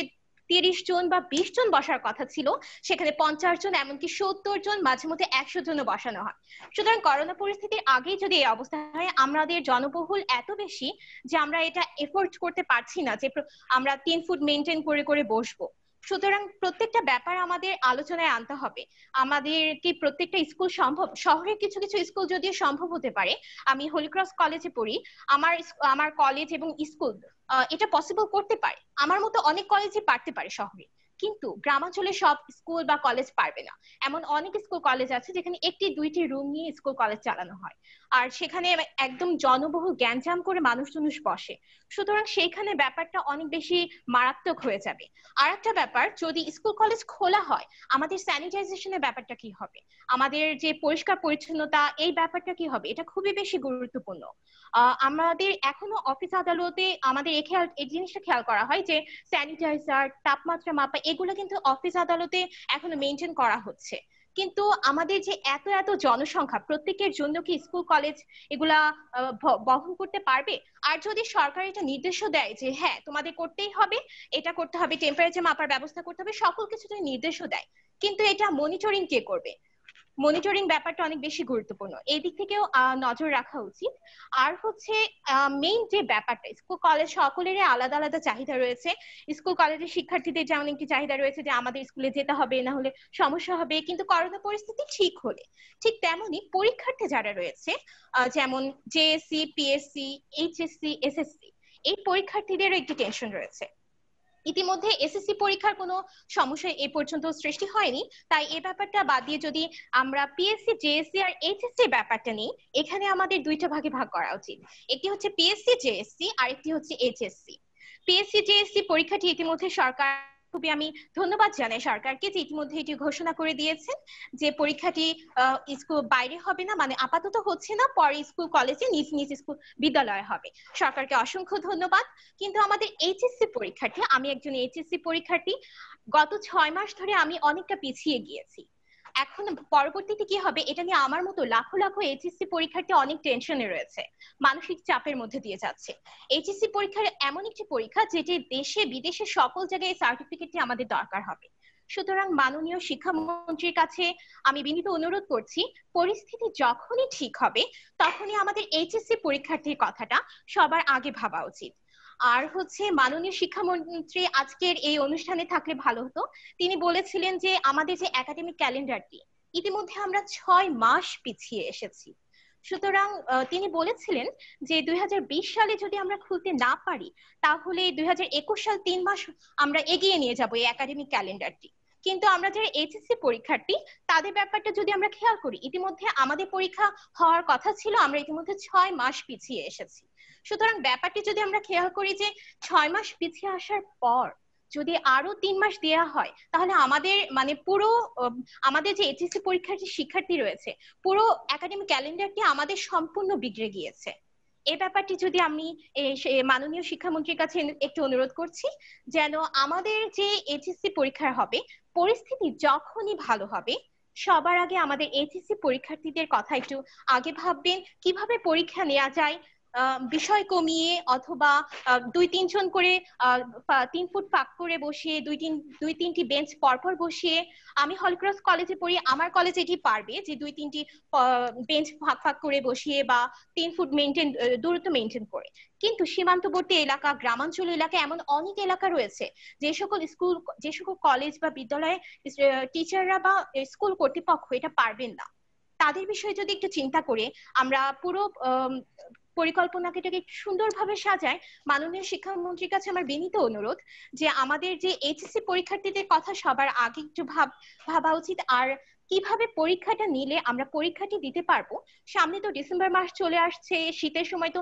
তিরিশ জন বা বিশ জন বসার কথা ছিল, সেখানে পঞ্চাশ জন এমনকি সত্তর জন, মাঝে মধ্যে একশো জনও বসানো হয়। সুতরাং করোনা পরিস্থিতির আগেই যদি এই অবস্থা হয়, আমাদের জনবহুল এত বেশি যে আমরা এটা এফোর্ড করতে পারছি না যে আমরা তিন ফুট মেনটেন করে করে বসবো। সুতরাং প্রত্যেকটা ব্যাপার আমাদের আলোচনায় আনতে হবে। আমাদের কি প্রত্যেকটা স্কুল সম্ভব? শহরের কিছু কিছু স্কুল যদিও সম্ভব হতে পারে। আমি হলিক্রস কলেজে পড়ি, আমার আমার কলেজ এবং স্কুল এটা পসিবল করতে পারে। আমার মতো অনেক কলেজই পারতে পারে শহরে, কিন্তু গ্রামাঞ্চলে সব স্কুল বা কলেজ পারবে না। এমন অনেক স্কুল কলেজ আছে যেখানে একটি দুইটি রুম নিয়ে স্কুল কলেজ চালানো হয়, আর সেখানে একদম জনবহুল গ্যাঞ্জাম করে মানুষজন বসে। সুতরাং সেইখানে ব্যাপারটা অনেক বেশি মারাত্মক হয়ে যাবে। আর একটা ব্যাপার, যদি স্কুল কলেজ খোলা হয়, আমাদের স্যানিটাইজেশনের ব্যাপারটা কি হবে? আমাদের যে পরিষ্কার পরিচ্ছন্নতা, এই ব্যাপারটা কি হবে? এটা খুবই বেশি গুরুত্বপূর্ণ। আহ আমাদের এখনো অফিস আদালতে আমাদের এই খেয়াল এই জিনিসটা খেয়াল করা হয় যে স্যানিটাইজার, তাপমাত্রা মাপা, এগুলো কিন্তু অফিস আদালতে এখনো মেনটেন করা হচ্ছে। কিন্তু আমাদের যে এত এত জনসংখ্যা, প্রত্যেকের জন্য কি স্কুল কলেজ এগুলা বহন করতে পারবে? আর যদি সরকার এটা নির্দেশ দেয় যে হ্যাঁ তোমাদের করতেই হবে, এটা করতে হবে, টেম্পারেচার মাপার ব্যবস্থা করতে হবে, সকল কিছু যদি নির্দেশও দেয়, কিন্তু এটা মনিটরিং কে করবে? মনিটরিং ব্যাপারটা অনেক বেশি গুরুত্বপূর্ণ, এই দিক থেকেও নজর রাখা উচিত। আর হচ্ছে মেইন যে ব্যাপারটা, স্কুল কলেজ সকলেরই আলাদা আলাদা চাহিদা রয়েছে। স্কুল কলেজের শিক্ষার্থীদের যেমন একটি চাহিদা রয়েছে যে আমাদের স্কুলে যেতে হবে, না হলে সমস্যা হবে, কিন্তু করোনা পরিস্থিতি ঠিক হলে। ঠিক তেমনই পরীক্ষার্থী যারা রয়েছে, যেমন জেএসসি, পিএসসি, এইচএসসি, এসএসসি, এই পরীক্ষার্থীদেরও একটি টেনশন রয়েছে। ইতিমধ্যে এসএসসি পরীক্ষার কোনো সমস্যা এ পর্যন্ত সৃষ্টি হয়নি, তাই এই ব্যাপারটা বাদ দিয়ে যদি আমরা পিএসসি, জেএসসি আর এইচএসসি ব্যাপারটা নিই, এখানে আমাদের দুইটা ভাগে ভাগ করা উচিত। একটি হচ্ছে পিএসসি জেএসসি, আর একটি হচ্ছে এইচএসসি। পিএসসি জেএসসি পরীক্ষাটি ইতিমধ্যে সরকার, খুবই আমি ধন্যবাদ জানাই সরকারকে যে ইতিমধ্যে এটি ঘোষণা করে দিয়েছেন যে পরীক্ষাটি স্কুল বাইরে হবে না, মানে আপাতত হচ্ছে না, পরে স্কুল কলেজে নিজ নিজ স্কুল বিদ্যালয় হবে। সরকারকে অসংখ্য ধন্যবাদ। কিন্তু আমাদের এইচএসসি পরীক্ষাটি, আমি একজন এইচএসসি পরীক্ষার্থী, গত ছয় মাস ধরে আমি অনেকটা পিছিয়ে গিয়েছি। এখন পরবর্তীতে কি হবে এটা নিয়ে আমার মতো লাখো লাখো এইচএসসি পরীক্ষার্থী অনেক টেনশনে রয়েছে, মানসিক চাপের মধ্যে দিয়ে যাচ্ছে। এইচএসসি পরীক্ষা এমন একটি পরীক্ষা যেটি দেশে বিদেশে সকল জায়গায় এই সার্টিফিকেটটি আমাদের দরকার হবে। সুতরাং মাননীয় শিক্ষামন্ত্রীর কাছে আমি বিনীত অনুরোধ করছি, পরিস্থিতি যখনই ঠিক হবে তখনই আমাদের এইচএসসি পরীক্ষার্থীর কথাটা সবার আগে ভাবা উচিত। আর হচ্ছে মাননীয় শিক্ষামন্ত্রী আজকের এই অনুষ্ঠানে থাকলে ভালো হতো। তিনি বলেছিলেন যে আমাদের যে একাডেমিক ক্যালেন্ডারটি ইতিমধ্যে আমরা ছয় মাস পিছিয়ে এসেছি। সুতরাং তিনি বলেছিলেন যে দুই হাজার বিশ সালে যদি আমরা খুলতে না পারি তাহলে দুই হাজার একুশ সাল তিন মাস আমরা এগিয়ে নিয়ে যাব এই একাডেমিক ক্যালেন্ডারটি। কিন্তু আমরা যারা এইচএসসি পরীক্ষার্থী তাদের ব্যাপারটা যদি আমরা খেয়াল করি, ইতিমধ্যে আমাদের পরীক্ষা হওয়ার কথা ছিল, আমরা ইতিমধ্যে ছয় মাস পিছিয়ে এসেছি। সুতরাং ব্যাপারটি যদি আমরা খেয়াল করি যে ছয় মাস পিছিয়ে আসার পর যদি আরো তিন মাস দেয়া হয় তাহলে আমাদের মানে পুরো আমাদের যে এইচএসসি পরীক্ষার যে শিক্ষার্থী রয়েছে পুরো একাডেমিক ক্যালেন্ডারটি আমাদের সম্পূর্ণ বিগড়ে গিয়েছে। এই ব্যাপারটি যদি আমি মাননীয় শিক্ষামন্ত্রীর কাছে একটু অনুরোধ করছি যেন আমাদের যে এইচএসসি পরীক্ষা হবে, পরিস্থিতি যখনই ভালো হবে সবার আগে আমাদের এইচএসসি পরীক্ষার্থীদের কথা একটু আগে ভাববেন, কিভাবে পরীক্ষা নেওয়া যায় বিষয় কমিয়ে অথবা দুই তিনজন করে তিন ফুট ফাঁক করে বসিয়ে দুই তিন দুই তিনটি বেঞ্চ পরপর বসিয়ে। আমি হলক্রস কলেজে পড়ি, আমার কলেজে এটি পারবে যে দুই তিনটি বেঞ্চ ফাঁক ফাঁক করে বসিয়ে বা তিন ফুট মেনটেন দূরত্ব মেনটেন করে। কিন্তু সীমান্তবর্তী এলাকা, গ্রামাঞ্চল এলাকা, এমন অনেক এলাকা রয়েছে যে সকল স্কুল, যে সকল কলেজ বা বিদ্যালয়ে টিচাররা বা স্কুল কর্তৃপক্ষ এটা পারবেন না। তাদের বিষয়ে যদি একটু চিন্তা করে আমরা পুরো পরিকল্পনাকে এটাকে সুন্দরভাবে সাজায় মাননীয় শিক্ষামন্ত্রীর কাছে আমার বিনীত অনুরোধ যে আমাদের যে এইচএসসি পরীক্ষার্থীদের কথা সবার আগে একটু ভাব ভাবা উচিত। আর কিভাবে পরীক্ষাটা নিলে আমরা পরীক্ষাটি দিতে পারবো। সামনে তো ডিসেম্বর মাস চলে আসছে, শীতের সময় তো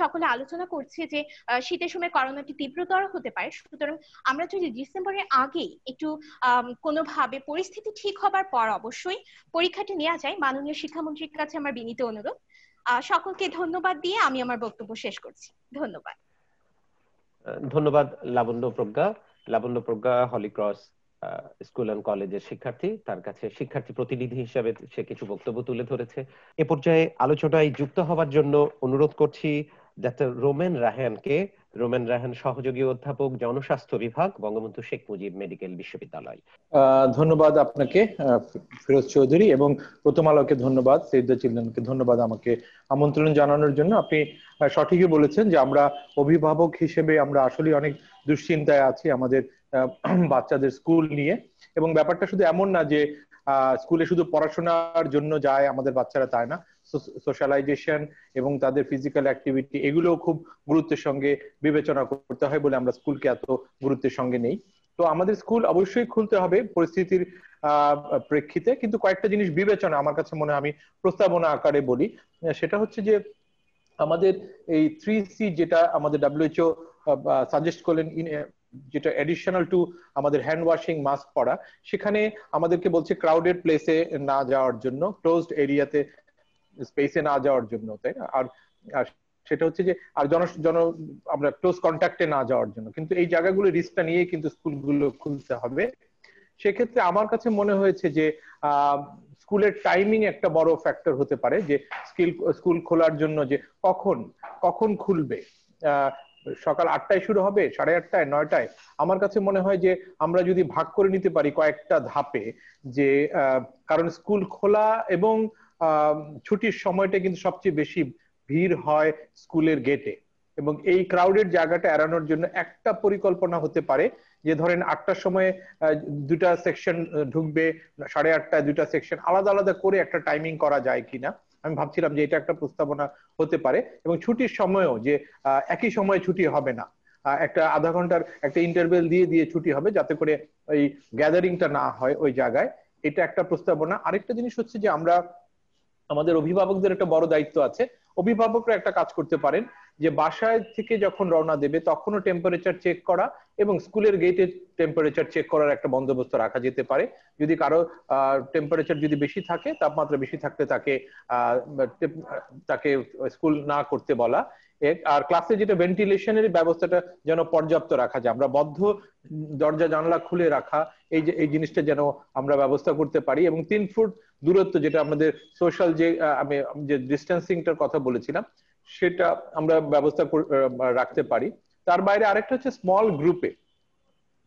সকলে আলোচনা করছে যে শীতের সময় করোনাটি তীব্রতর হতে পারে। সুতরাং আমরা যদি ডিসেম্বরের আগেই একটু আহ কোনোভাবে পরিস্থিতি ঠিক হবার পর অবশ্যই পরীক্ষাটি নেওয়া যায়, মাননীয় শিক্ষামন্ত্রীর কাছে আমার বিনীত অনুরোধ। সকলকে ধন্যবাদ দিয়ে আমি আমার বক্তব্য শেষ করছি। ধন্যবাদ। ধন্যবাদ লাবণ্য প্রজ্ঞা। লাবণ্য প্রজ্ঞা হলিক্রস স্কুল এন্ড কলেজের শিক্ষার্থী, তার কাছে শিক্ষার্থী প্রতিনিধি হিসেবে সে কিছু বক্তব্য তুলে ধরেছে। এ পর্যায়ে আলোচনায় যুক্ত হওয়ার জন্য অনুরোধ করছি ডাক্তার রোমেন রায়হানকে। রোমেন রায়হান সহযোগী অধ্যাপক, জনস্বাস্থ্য বিভাগ, বঙ্গবন্ধু শেখ মুজিব মেডিকেল বিশ্ববিদ্যালয়। ধন্যবাদ আপনাকে ফিরোজ চৌধুরী এবং প্রথম আলোকে ধন্যবাদ, সেভ দ্য চিলড্রেনকে ধন্যবাদ আমাকে আমন্ত্রণ জানানোর জন্য। আপনি সঠিকই বলেছেন যে আমরা অভিভাবক হিসেবে আমরা আসলে অনেক দুশ্চিন্তায় আছি আমাদের বাচ্চাদের স্কুল নিয়ে। এবং ব্যাপারটা শুধু এমন না যে স্কুলে শুধু পড়াশোনার জন্য যায় আমাদের বাচ্চারা, তাই না, সোশ্যালাইজেশন এবং তাদের ফিজিক্যাল অ্যাক্টিভিটি এগুলো খুব গুরুত্বের সঙ্গে বিবেচনা করতে হয় বলে আমরা স্কুলকে এত গুরুত্বের সঙ্গে নেই। তো আমাদের স্কুল অবশ্যই খুলতে হবে পরিস্থিতির আহ প্রেক্ষিতে, কিন্তু কয়েকটা জিনিস বিবেচনা আমার কাছে মনে হয়, আমি প্রস্তাবনা আকারে বলি। সেটা হচ্ছে যে আমাদের এই থ্রি সি যেটা আমাদের ডাব্লিউএইচও সাজেস্ট করলেন, যেটা এডিশনাল টু আমাদের হ্যান্ড ওয়াশিং, মাস্ক পরা, সেখানে আমাদেরকে বলছে ক্রাউডেড প্লেসে না যাওয়ার জন্য, ক্লোজড এরিয়াতে স্পেসে না যাওয়ার জন্য, তাই না। আর সেটা হচ্ছে যে আর জন জন আমরা ক্লোজ কন্ট্যাক্টে না যাওয়ার জন্য, কিন্তু এই জায়গাগুলো রিস্কটা নিয়ে কিন্তু স্কুলগুলো খুলতে হবে। সেক্ষেত্রে আমার কাছে মনে হয়েছে যে আহ স্কুলের টাইমিং একটা বড় ফ্যাক্টর হতে পারে, যে স্কুল স্কুল খোলার জন্য যে কখন কখন খুলবে, আহ সকাল আটটায় শুরু হবে, সাড়ে আটটায়, নয়টায়। আমার কাছে মনে হয় যে আমরা যদি ভাগ করে নিতে পারি কয়েকটা ধাপে, যে কারণ স্কুল খোলা এবং ছুটির সময়টা কিন্তু সবচেয়ে বেশি ভিড় হয় স্কুলের গেটে, এবং এই ক্রাউডের জায়গাটা এড়ানোর জন্য একটা পরিকল্পনা হতে পারে যে ধরেন আটটার সময় দুটা সেকশন ঢুকবে, সাড়ে আটটায় দুটা সেকশন আলাদা আলাদা করে একটা টাইমিং করা যায় কিনা আমি ভাবছিলাম যে এটা একটা প্রস্তাবনা হতে পারে। এবং ছুটির সময়ও যে একই সময়ে ছুটি হবে না, একটা আধা ঘন্টার একটা ইন্টারভেল দিয়ে দিয়ে ছুটি হবে যাতে করে ওই গ্যাদারিংটা না হয় ওই জায়গায়, এটা একটা প্রস্তাবনা। আরেকটা জিনিস হচ্ছে যে আমরা আমাদের অভিভাবকদের একটা বড় দায়িত্ব আছে। অভিভাবকরা একটা কাজ করতে পারেন যে বাসায় থেকে যখন রওনা দেবে তখনও টেম্পারেচার চেক করা এবং স্কুলের গেটে টেম্পারেচার চেক করার একটা বন্দোবস্ত রাখা যেতে পারে। যদি কারো টেম্পারেচার যদি বেশি থাকে, তাপমাত্রা বেশি থাকলে তাকে তাকে স্কুল না করতে বলা। আর ক্লাসে যেটা ভেন্টিলেশনের ব্যবস্থাটা যেন পর্যাপ্ত রাখা যায়, আমরা বদ্ধ দরজা জানলা খুলে রাখা এই যে এই জিনিসটা যেন আমরা ব্যবস্থা করতে পারি। এবং তিন ফুট দূরত্ব যেটা আমাদের সোশ্যাল যে আমি যে ডিস্টেন্সিংটার কথা বলেছিলাম সেটা আমরা ব্যবস্থা রাখতে পারি। তার বাইরে আরেকটা হচ্ছে স্মল গ্রুপে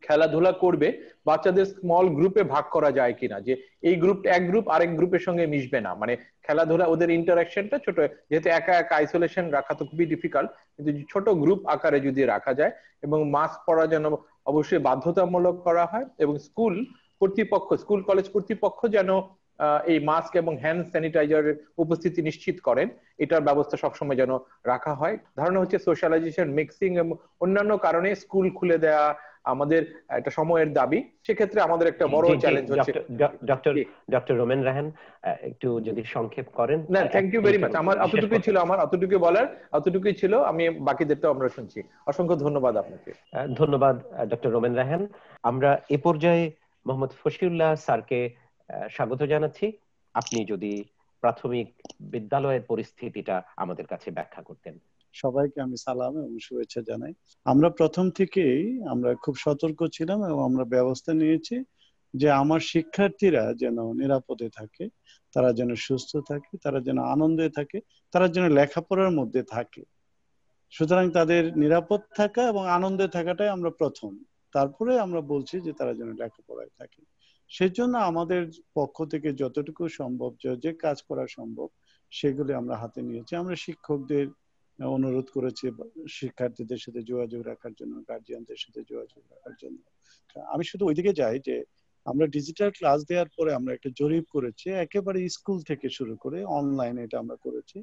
খেলাধুলা করবে বাচ্চাদের স্মল গ্রুপে ভাগ করা যায় কিনা, যে এই গ্রুপ এক গ্রুপ আরেক গ্রুপের সঙ্গে মিশবে না, মানে খেলাধুলা ওদের ইন্টারঅ্যাকশনটা ছোট, যেহেতু একা একা আইসোলেশন রাখা তো খুবই ডিফিকাল্ট, কিন্তু ছোট গ্রুপ আকারে যদি রাখা যায় এবং মাস্ক পরা যেন অবশ্যই বাধ্যতামূলক করা হয় এবং স্কুল কর্তৃপক্ষ স্কুল কলেজ কর্তৃপক্ষ যেন এই মাস্ক এবং হ্যান্ড স্যানিটাইজারের উপস্থিতি নিশ্চিত করেন, এটার ব্যবস্থা সবসময় যেন রাখা হয়। ধারণা হচ্ছে সোশ্যালাইজেশন মিক্সিং এবং অন্যান্য কারণে স্কুল খুলে দেয়া আমাদের একটা সময়ের দাবি, সেক্ষেত্রে আমাদের একটা বড় চ্যালেঞ্জ হচ্ছে। ডক্টর ডক্টর রোমেন রাহান একটু যদি সংক্ষেপ করেন। না, থ্যাংক ইউ ভেরি মাচ, আমার অতটুকুই ছিল, আমার অতটুকু বলার অতটুকুই ছিল, আমি বাকিদেরটাও আমরা শুনছি। অসংখ্য ধন্যবাদ আপনাকে। ধন্যবাদ ডক্টর রোমেন রাহান। আমরা এ পর্যায়ে মোহাম্মদ ফসিউল্লাহ স্যারকে স্বাগত জানাচ্ছি, আপনি যদি প্রাথমিক বিদ্যালয়ের পরিস্থিতিটা আমাদের কাছে ব্যাখ্যা করতেন। সবাইকে আমি সালাম এবং শুভেচ্ছা জানাই। আমরা প্রথম থেকেই আমরা খুব সতর্ক ছিলাম এবং আমরা ব্যবস্থা নিয়েছি যে আমার শিক্ষার্থীরা যেন নিরাপদে থাকে, তারা যেন সুস্থ থাকে, তারা যেন আনন্দে থাকে, তারা যেন লেখাপড়ার মধ্যে থাকে। সুতরাং তাদের নিরাপদ থাকা এবং আনন্দে থাকাটাই আমরা প্রথম, তারপরে আমরা বলছি যে তারা যেন লেখাপড়ায় থাকে। সেজন্য আমাদের পক্ষ থেকে যতটুকু সম্ভব যে কাজ করা সম্ভব সেগুলি আমরা হাতে নিয়েছি। আমরা শিক্ষকদের অনুরোধ করেছি শিক্ষার্থীদের সাথে যোগাযোগ রাখার জন্য, গার্জিয়ানদের সাথে যোগাযোগ রাখার জন্য। আমি শুধু ওইদিকে যাই যে আমরা ডিজিটাল ক্লাস দেওয়ার পরে আমরা একটা জরিপ করেছি, একেবারে স্কুল থেকে শুরু করে অনলাইনে এটা আমরা করেছি।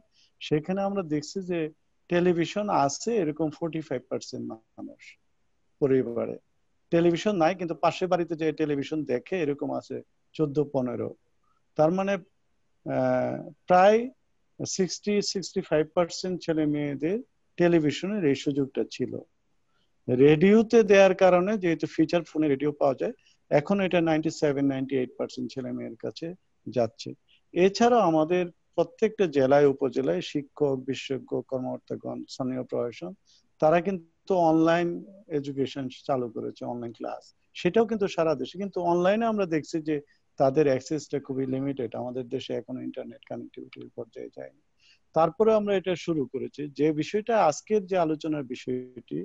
সেখানে আমরা দেখছি যে টেলিভিশন আছে এরকম ফোর্টি ফাইভ পার্সেন্ট মানুষ পরিবারে, টেলিভিশন নাই কিন্তু পাশে বাড়িতে যে টেলিভিশন দেখে এরকম আছে চোদ্দ পনেরো। তার মানে প্রায় ষাট থেকে পঁয়ষট্টি পার্সেন্ট ছেলে মেয়েদের টেলিভিশনের এই সুযোগটা ছিল। রেডিওতে দেওয়ার কারণে, যেহেতু ফিচার ফোনে রেডিও পাওয়া যায়, এখন এটা ninety seven ninety eight percent ছেলে মেয়ের কাছে যাচ্ছে। এছাড়া আমাদের প্রত্যেকটা জেলায় উপজেলায় শিক্ষক, বিশেষজ্ঞ কর্মকর্তাগণ, স্থানীয় প্রশাসন তারা কিন্তু তো অনলাইন এডুকেশন চালু করেছে, অনলাইন ক্লাস, সেটাও কিন্তু সারা দেশে। কিন্তু অনলাইনে আমরা দেখছি যে তাদের অ্যাক্সেসটা খুবই লিমিটেড, আমাদের দেশে এখনো ইন্টারনেট কানেক্টিভিটির পর্যায়ে যায়নি। তারপরে আমরা এটা শুরু করেছি যে বিষয়টা আজকের যে আলোচনার বিষয়টি,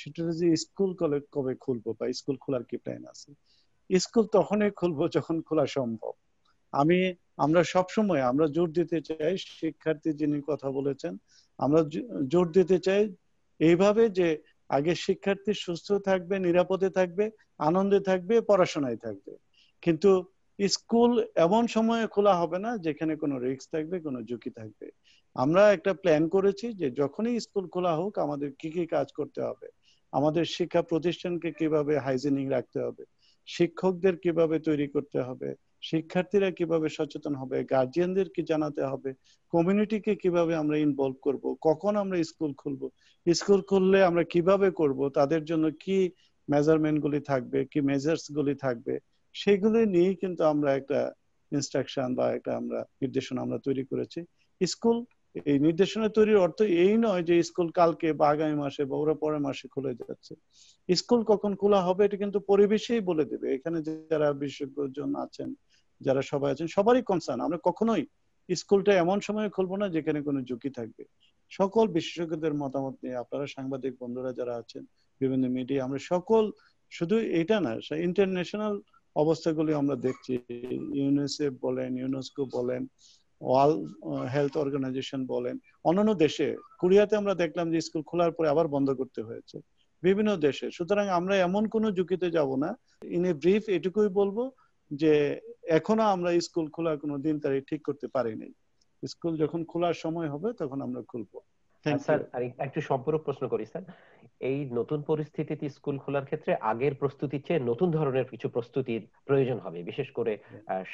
সেটা যে স্কুল কলেজ কবে খুলবো বা স্কুল খোলার কি প্ল্যান আছে। স্কুল তখনই খুলবো যখন খোলা সম্ভব। আমি আমরা সবসময় আমরা জোর দিতে চাই, শিক্ষার্থী যিনি কথা বলেছেন, আমরা জোর দিতে চাই এইভাবে যে আগে শিক্ষার্থী সুস্থ থাকবে, নিরাপদে থাকবে, আনন্দে থাকবে, পড়াশোনায় থাকবে। কিন্তু স্কুল এমন সময়ে খোলা হবে না যেখানে কোনো রিস্ক থাকবে, কোনো ঝুঁকি থাকবে। আমরা একটা প্ল্যান করেছি যে যখনই স্কুল খোলা হোক আমাদের কি কি কাজ করতে হবে, আমাদের শিক্ষা প্রতিষ্ঠানকে কিভাবে হাইজিনিক রাখতে হবে, শিক্ষকদের কিভাবে তৈরি করতে হবে, শিক্ষার্থীরা কিভাবে সচেতন হবে, গার্জিয়ানদের কি জানাতে হবে, কমিউনিটিকে কিভাবে আমরা ইনভলভ করব, কখন আমরা স্কুল খুলব, স্কুল খুললে আমরা কিভাবে করব, তাদের জন্য কি মেজারমেন্ট গুলি থাকবে, কি মেজার্স গুলি থাকবে, সেগুলো নিয়ে কিন্তু আমরা একটা ইনস্ট্রাকশন বা একটা আমরা নির্দেশনা আমরা তৈরি করেছি। স্কুল এই নির্দেশনা তৈরির অর্থ এই নয় যে স্কুল কালকে বা আগামী মাসে বা ওরা পরের মাসে খুলে যাচ্ছে। স্কুল কখন খোলা হবে এটা কিন্তু পরিবেশেই বলে দেবে। এখানে যারা বিশেষজ্ঞজন আছেন, যারা সবাই আছেন, সবারই কনসার্ন। আমরা কখনোই স্কুলটা এমন সময় খুলবো না যেখানে কোনো ঝুঁকি থাকবে। সকল বিশেষজ্ঞদের মতামত নিয়ে আপনারা সাংবাদিক বন্ধুরা যারা আছেন, বিভিন্ন মিডিয়া, আমরা সকল, শুধু এটা না, ইন্টারন্যাশনাল অবস্থাগুলি আমরা দেখছি, ইউনিসেফ বলেন, ইউনেস্কো বলেন, ওয়ার্ল্ড হেলথ অর্গানাইজেশন বলেন, অন্যান্য দেশে, কোরিয়াতে আমরা দেখলাম যে স্কুল খোলার পরে আবার বন্ধ করতে হয়েছে বিভিন্ন দেশে। সুতরাং আমরা এমন কোনো ঝুঁকিতে যাব না। ইন এ ব্রিফ এটুকুই বলবো যে এখনো আমরা স্কুল খোলার কোনো দিন তারিখ ঠিক করতে পারিনি। স্কুল যখন খোলার সময় হবে তখন আমরা খুলবো। স্যার, একটু সম্পূরক প্রশ্ন করি স্যার, এই নতুন পরিস্থিতিতে স্কুল খোলার ক্ষেত্রে আগের প্রস্তুতির চেয়ে নতুন ধরনের কিছু প্রস্তুতির প্রয়োজন হবে, বিশেষ করে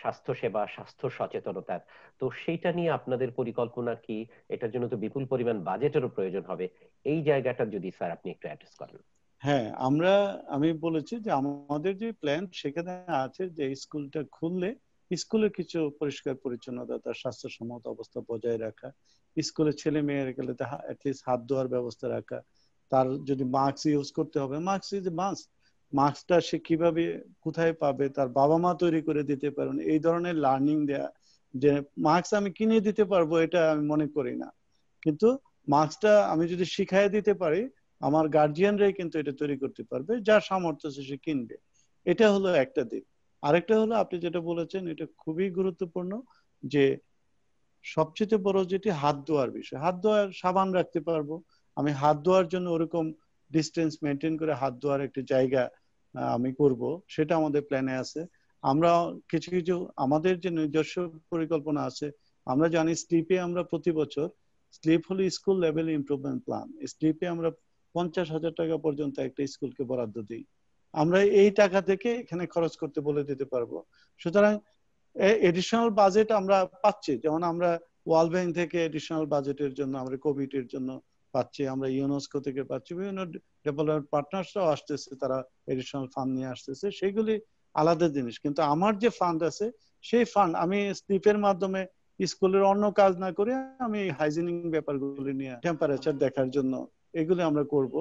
স্বাস্থ্য সেবা, স্বাস্থ্য সচেতনতার। তো সেইটা নিয়ে আপনাদের পরিকল্পনা কি? এটার জন্য তো বিপুল পরিমাণ বাজেটেরও প্রয়োজন হবে, এই জায়গাটা যদি স্যার আপনি একটু অ্যাড্রেস করেন। হ্যাঁ, আমরা আমি বলেছি যে আমাদের যে প্ল্যান সেখানে আছে যে স্কুলটা খুললে স্কুলের কিছু পরিষ্কার পরিচ্ছন্নতা, তার স্বাস্থ্যসম্মত অবস্থা বজায় রাখা, স্কুলের ছেলে মেয়ের গেলে অ্যাটলিস্ট হাত ধোয়ার ব্যবস্থা রাখা, তার যদি মাস্ক ইউজ করতে হবে, মাস্ক ইজ মাস্ক, মাস্কটা সে কিভাবে কোথায় পাবে, তার বাবা মা তৈরি করে দিতে পারেন, এই ধরনের লার্নিং দেয়া। যে মাস্ক আমি কিনে দিতে পারবো এটা আমি মনে করি না, কিন্তু মাস্কটা আমি যদি শিখাই দিতে পারি আমার গার্ডিয়ানরাই কিন্তু এটা তৈরি করতে পারবে, যার সামর্থ্য আছে সে কিনবে। এটা হলো একটা দিক। আরেকটা হলো আপনি যেটা বলেছেন এটা খুবই গুরুত্বপূর্ণ, যে সবচেয়ে বড় যেটি হাত ধোয়ার বিষয়, হাত ধোয়ার সাবান রাখতে পারবো। আমি হাত ধোয়ার জন্য ওরকম ডিস্টেন্স মেনটেন করে হাত ধোয়ার একটা জায়গা আমি করব, সেটা আমাদের প্ল্যানে আছে। আমরা কিছু কিছু আমাদের যে নিজস্ব পরিকল্পনা আছে, আমরা জানি স্লিপে আমরা প্রতি বছর, স্লিপ হলো স্কুল লেভেল ইমপ্রুভমেন্ট প্ল্যান, স্লিপে আমরা পঞ্চাশ হাজার টাকা পর্যন্ত একটা স্কুলকে বরাদ্দ দিই। আমরা এই টাকা থেকে এখানে খরচ করতে বলে দিতে পারবো। সুতরাং এডিশনাল বাজেট আমরা পাচ্ছি, যেমন আমরা ওয়ার্ল্ড ব্যাংক থেকে এডিশনাল বাজেটের জন্য, আমরা কোভিড এর জন্য পাচ্ছি, আমরা ইউনেস্কো থেকে পাচ্ছি, বিভিন্ন ডেভেলপমেন্ট পার্টনারসরাও আসতেছে, তারা এডিশনাল ফান্ড নিয়ে আসতেছে। সেগুলি আলাদা জিনিস, কিন্তু আমার যে ফান্ড আছে সেই ফান্ড আমি স্লিপের মাধ্যমে স্কুলের অন্য কাজ না করে আমি হাইজিনিক ব্যাপারগুলি নিয়ে, টেম্পারেচার দেখার জন্য, এগুলো আমরা করব।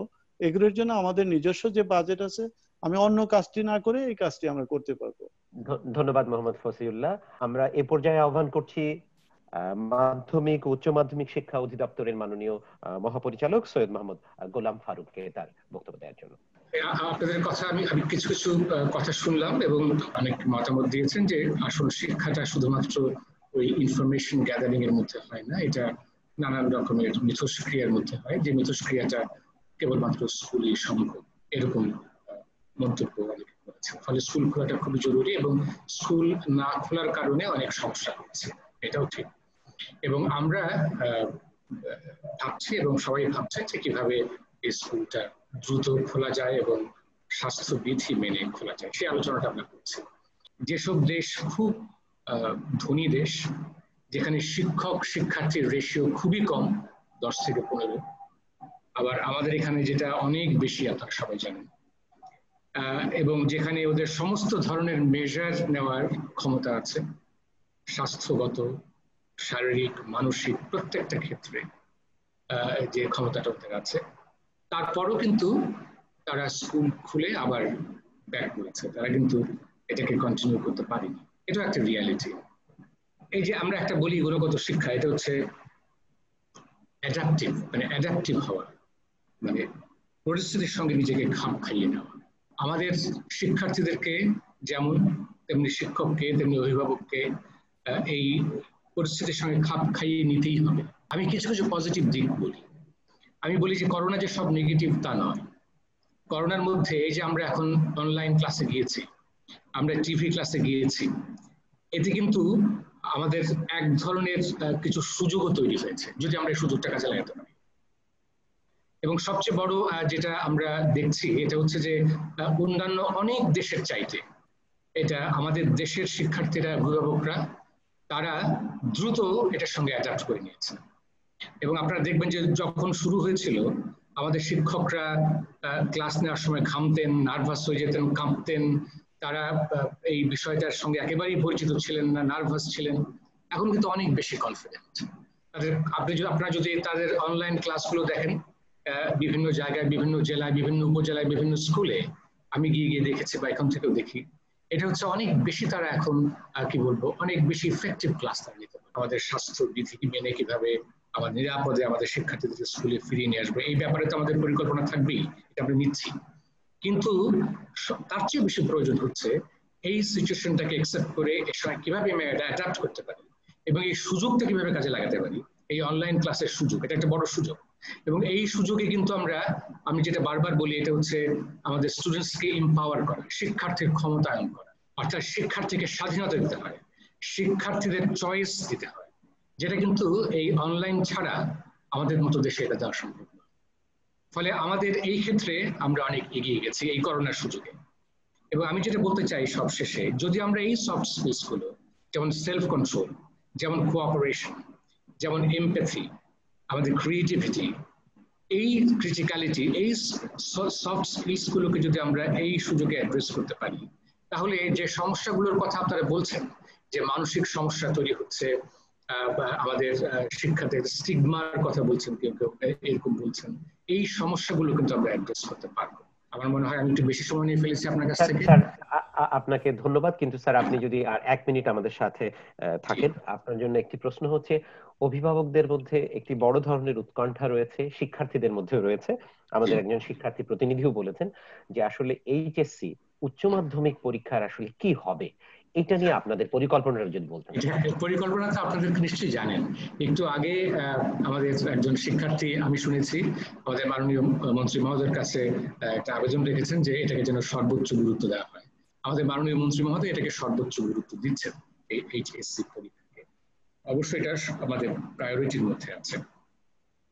এগুলোর জন্য আমাদের নিজস্ব যে বাজেট আছে, আমি অন্য কাজটি না করে এই কাজটি আমরা করতে পারবো। ধন্যবাদ মোহাম্মদ ফসিউল্লাহ। আমরা এ পর্যায়ে আহ্বান করছি মাধ্যমিক উচ্চ মাধ্যমিক শিক্ষা অধিদপ্তরের মাননীয় মহাপরিচালক সৈয়দ মোহাম্মদ গোলাম ফারুককে তার বক্তব্য দেওয়ার জন্য। আপনাদের কথা আমি আমি কিছু কিছু কথা শুনলাম এবং অনেক মতামত দিয়েছেন যে আসল শিক্ষাটা শুধুমাত্র ওই ইনফরমেশন গ্যাদারিং এর মধ্যে হয় না, এটা নানান রকমের মিথস্ক্রিয়ার মধ্যে হয়, যে মিথস্ক্রিয়াটা কেবলমাত্র স্কুলই সম্ভব, এরকম মন্তব্য অনেকে করেছে। ফলে স্কুল খোলাটা খুবই জরুরি এবং স্কুল না খোলার কারণে অনেক সমস্যা হচ্ছে, এটাও ঠিক। এবং আমরা ভাবছি এবং সবাই ভাবছে যে কিভাবে এই স্কুলটা দ্রুত খোলা যায় এবং স্বাস্থ্যবিধি মেনে খোলা যায়, সেই আলোচনাটা আমরা করছি। যেসব দেশ খুব ধনী দেশ, যেখানে শিক্ষক শিক্ষার্থীর রেশিও খুবই কম, দশ থেকে পনেরো, আবার আমাদের এখানে যেটা অনেক বেশি, আপনারা সবাই জানেন, এবং যেখানে ওদের সমস্ত ধরনের মেজার নেওয়ার ক্ষমতা আছে, স্বাস্থ্যগত, শারীরিক, মানসিক প্রত্যেকটা ক্ষেত্রে যে ক্ষমতাটা ওদের আছে, তারপরও কিন্তু তারা স্কুল খুলে আবার ব্যাক করেছে, তারা কিন্তু এটাকে কন্টিনিউ করতে পারেনি, এটা একটা রিয়ালিটি। এই যে আমরা একটা বলি গুণগত শিক্ষা, এটা হচ্ছে অ্যাডাপটিভ, মানে অ্যাডাপটিভ হওয়া, মানে পরিস্থিতির সঙ্গে নিজেকে খাপ খাইয়ে নেওয়া। আমাদের শিক্ষার্থীদেরকে যেমন, তেমনি শিক্ষককে, তেমনি অভিভাবককে এই পরিস্থিতির সঙ্গে খাপ খাইয়ে নিতেই হবে। আমি কিছু কিছু পজিটিভ দিক বলি, আমি বলি যে করোনা যে সব নেগেটিভ তা নয়। করোনার মধ্যে এই যে আমরা এখন অনলাইন ক্লাসে গিয়েছি, আমরা টিভি ক্লাসে গিয়েছি, এতে কিন্তু আমাদের এক ধরনের কিছু সুযোগও তৈরি হয়েছে, যদি আমরা এই সুযোগটা কাজে লাগাতে পারি। এবং সবচেয়ে বড় যেটা আমরা দেখছি এটা হচ্ছে যে অন্যান্য অনেক দেশের চাইতে এটা আমাদের দেশের শিক্ষার্থীরা, অভিভাবকরা, তারা দ্রুত এটার সঙ্গে অ্যাডাপ্ট করে নিয়েছে। এবং আপনারা দেখবেন যে যখন শুরু হয়েছিল, আমাদের শিক্ষকরা ক্লাস নেওয়ার সময় ঘামতেন, নার্ভাস হয়ে যেতেন, কাঁপতেন, তারা এই বিষয়টার সঙ্গে একেবারেই পরিচিত ছিলেন না, নার্ভাস ছিলেন। এখন কিন্তু অনেক বেশি কনফিডেন্ট তাদের। আপনি যদি আপনারা যদি তাদের অনলাইন ক্লাসগুলো দেখেন, বিভিন্ন জায়গায়, বিভিন্ন জেলায়, বিভিন্ন উপজেলায়, বিভিন্ন স্কুলে আমি গিয়ে গিয়ে দেখেছি বা এখন থেকেও দেখি, এটা হচ্ছে অনেক বেশি তারা এখন কি বলবো, অনেক বেশি ইফেক্টিভ ক্লাস তারা নিতে পারে। আমাদের স্বাস্থ্যবিধি মেনে কিভাবে আমরা নিরাপদে আমাদের শিক্ষার্থীদের স্কুলে ফিরিয়ে নিয়ে আসবো, এই ব্যাপারে তো আমাদের পরিকল্পনা থাকবেই, এটা আমরা নিচ্ছি। কিন্তু তার চেয়ে বেশি প্রয়োজন হচ্ছে এই সিচুয়েশনটাকে অ্যাকসেপ্ট করে এর সঙ্গে কিভাবে আমি এটা অ্যাডাপ্ট করতে পারি এবং এই সুযোগটা কিভাবে কাজে লাগাতে পারি। এই অনলাইন ক্লাসের সুযোগ, এটা একটা বড় সুযোগ। এবং এই সুযোগে কিন্তু আমরা, আমি যেটা বারবার বলি, এটা হচ্ছে আমাদের স্টুডেন্টসকে এম্পাওয়ার করা, শিক্ষার্থীর ক্ষমতায়ন করা, অর্থাৎ শিক্ষার্থীকে স্বাধীনতা দিতে হয়, শিক্ষার্থীদের চয়েস দিতে হয়, যেটা কিন্তু এই অনলাইন ছাড়া আমাদের মতো দেশে এটা দেওয়া সম্ভব না। ফলে আমাদের এই ক্ষেত্রে আমরা অনেক এগিয়ে গেছি এই করোনার সুযোগে। এবং আমি যেটা বলতে চাই সবশেষে, যদি আমরা এই সফট স্কিলসগুলো, যেমন সেলফ কন্ট্রোল, যেমন কোঅপারেশন, যেমন এমপ্যাথি, আমাদের ক্রিয়েটিভিটি, এই ক্রিটিক্যালিটি, এই সফট স্কিলসগুলোকে যদি আমরা এই সুযোগে অ্যাড্রেস করতে পারি, তাহলে যে সমস্যাগুলোর কথা আপনারা বলছেন, যে মানসিক সমস্যা তৈরি হচ্ছে, আমাদের শিক্ষাতে স্টিগমার কথা বলছেন কেউ কেউ, এরকম বলছেন, এই সমস্যাগুলো কিন্তু আমরা অ্যাড্রেস করতে পারবো। আমার মনে হয় আমি একটু বেশি সময় নিয়ে ফেলেছি আপনার কাছ থেকে। আপনাকে ধন্যবাদ। কিন্তু স্যার আপনি যদি আর এক মিনিট আমাদের সাথে থাকেন, আপনার জন্য একটি প্রশ্ন হচ্ছে, অভিভাবকদের মধ্যে একটি বড় ধরনের উৎকণ্ঠা রয়েছে, শিক্ষার্থীদের মধ্যে রয়েছে। আমাদের একজন শিক্ষার্থী প্রতিনিধিও বলেছেন যে আসলে এইচএসসি উচ্চ মাধ্যমিক পরীক্ষার আসলে কি হবে, এটা নিয়ে আপনাদের পরিকল্পনা যদি বলতেন। পরিকল্পনা তো আপনাদের নিশ্চয়ই জানেন, একটু আগে আমাদের একজন শিক্ষার্থী আমি শুনেছি আমাদের মাননীয় মন্ত্রী মহোদয়ের কাছে একটা আবেদন রেখেছেন যে এটাকে যেন সর্বোচ্চ গুরুত্ব দেওয়া হয়। আমাদের মাননীয় মন্ত্রী মহোদয় এটাকে সর্বোচ্চ গুরুত্ব দিচ্ছেন, এই এইচএসসি পরীক্ষাকে। অবশ্যই এটা আমাদের প্রায়োরিটির মধ্যে আছে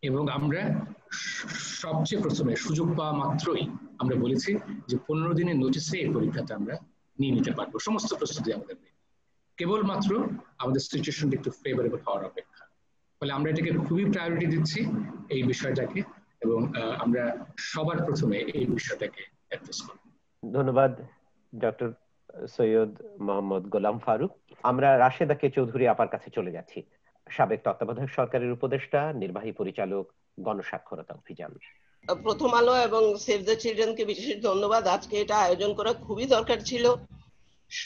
এবং আমরা সবচেয়ে প্রথমে সুযোগ পাওয়া মাত্রই আমরা বলেছি যে পনেরো দিনের নোটিসে এই পরীক্ষাটা আমরা নিয়ে নিতে পারবো, সমস্ত প্রস্তুতি আমাদের নেই, কেবলমাত্র আমাদের সিচুয়েশনটা একটু ফেভারেবল হওয়ার অপেক্ষা। ফলে আমরা এটাকে খুবই প্রায়োরিটি দিচ্ছি এই বিষয়টাকে, এবং আমরা সবার প্রথমে এই বিষয়টাকে অ্যাড্রেস করব। ধন্যবাদ ডক্টর সৈয়দ মোহাম্মদ গোলাম ফারুক। আমরা রাশেদা কে চৌধুরী আপার কাছে চলে যাচ্ছি, সাবেক তত্ত্বাবধায়ক সরকারের উপদেষ্টা, নির্বাহী পরিচালক গণস্বাক্ষরতা অভিযান। প্রথম আলো এবং সেভ দ্য চিলড্রেনকে বিশেষ ধন্যবাদ, আজকে এটা আয়োজন করা খুবই দরকার ছিল।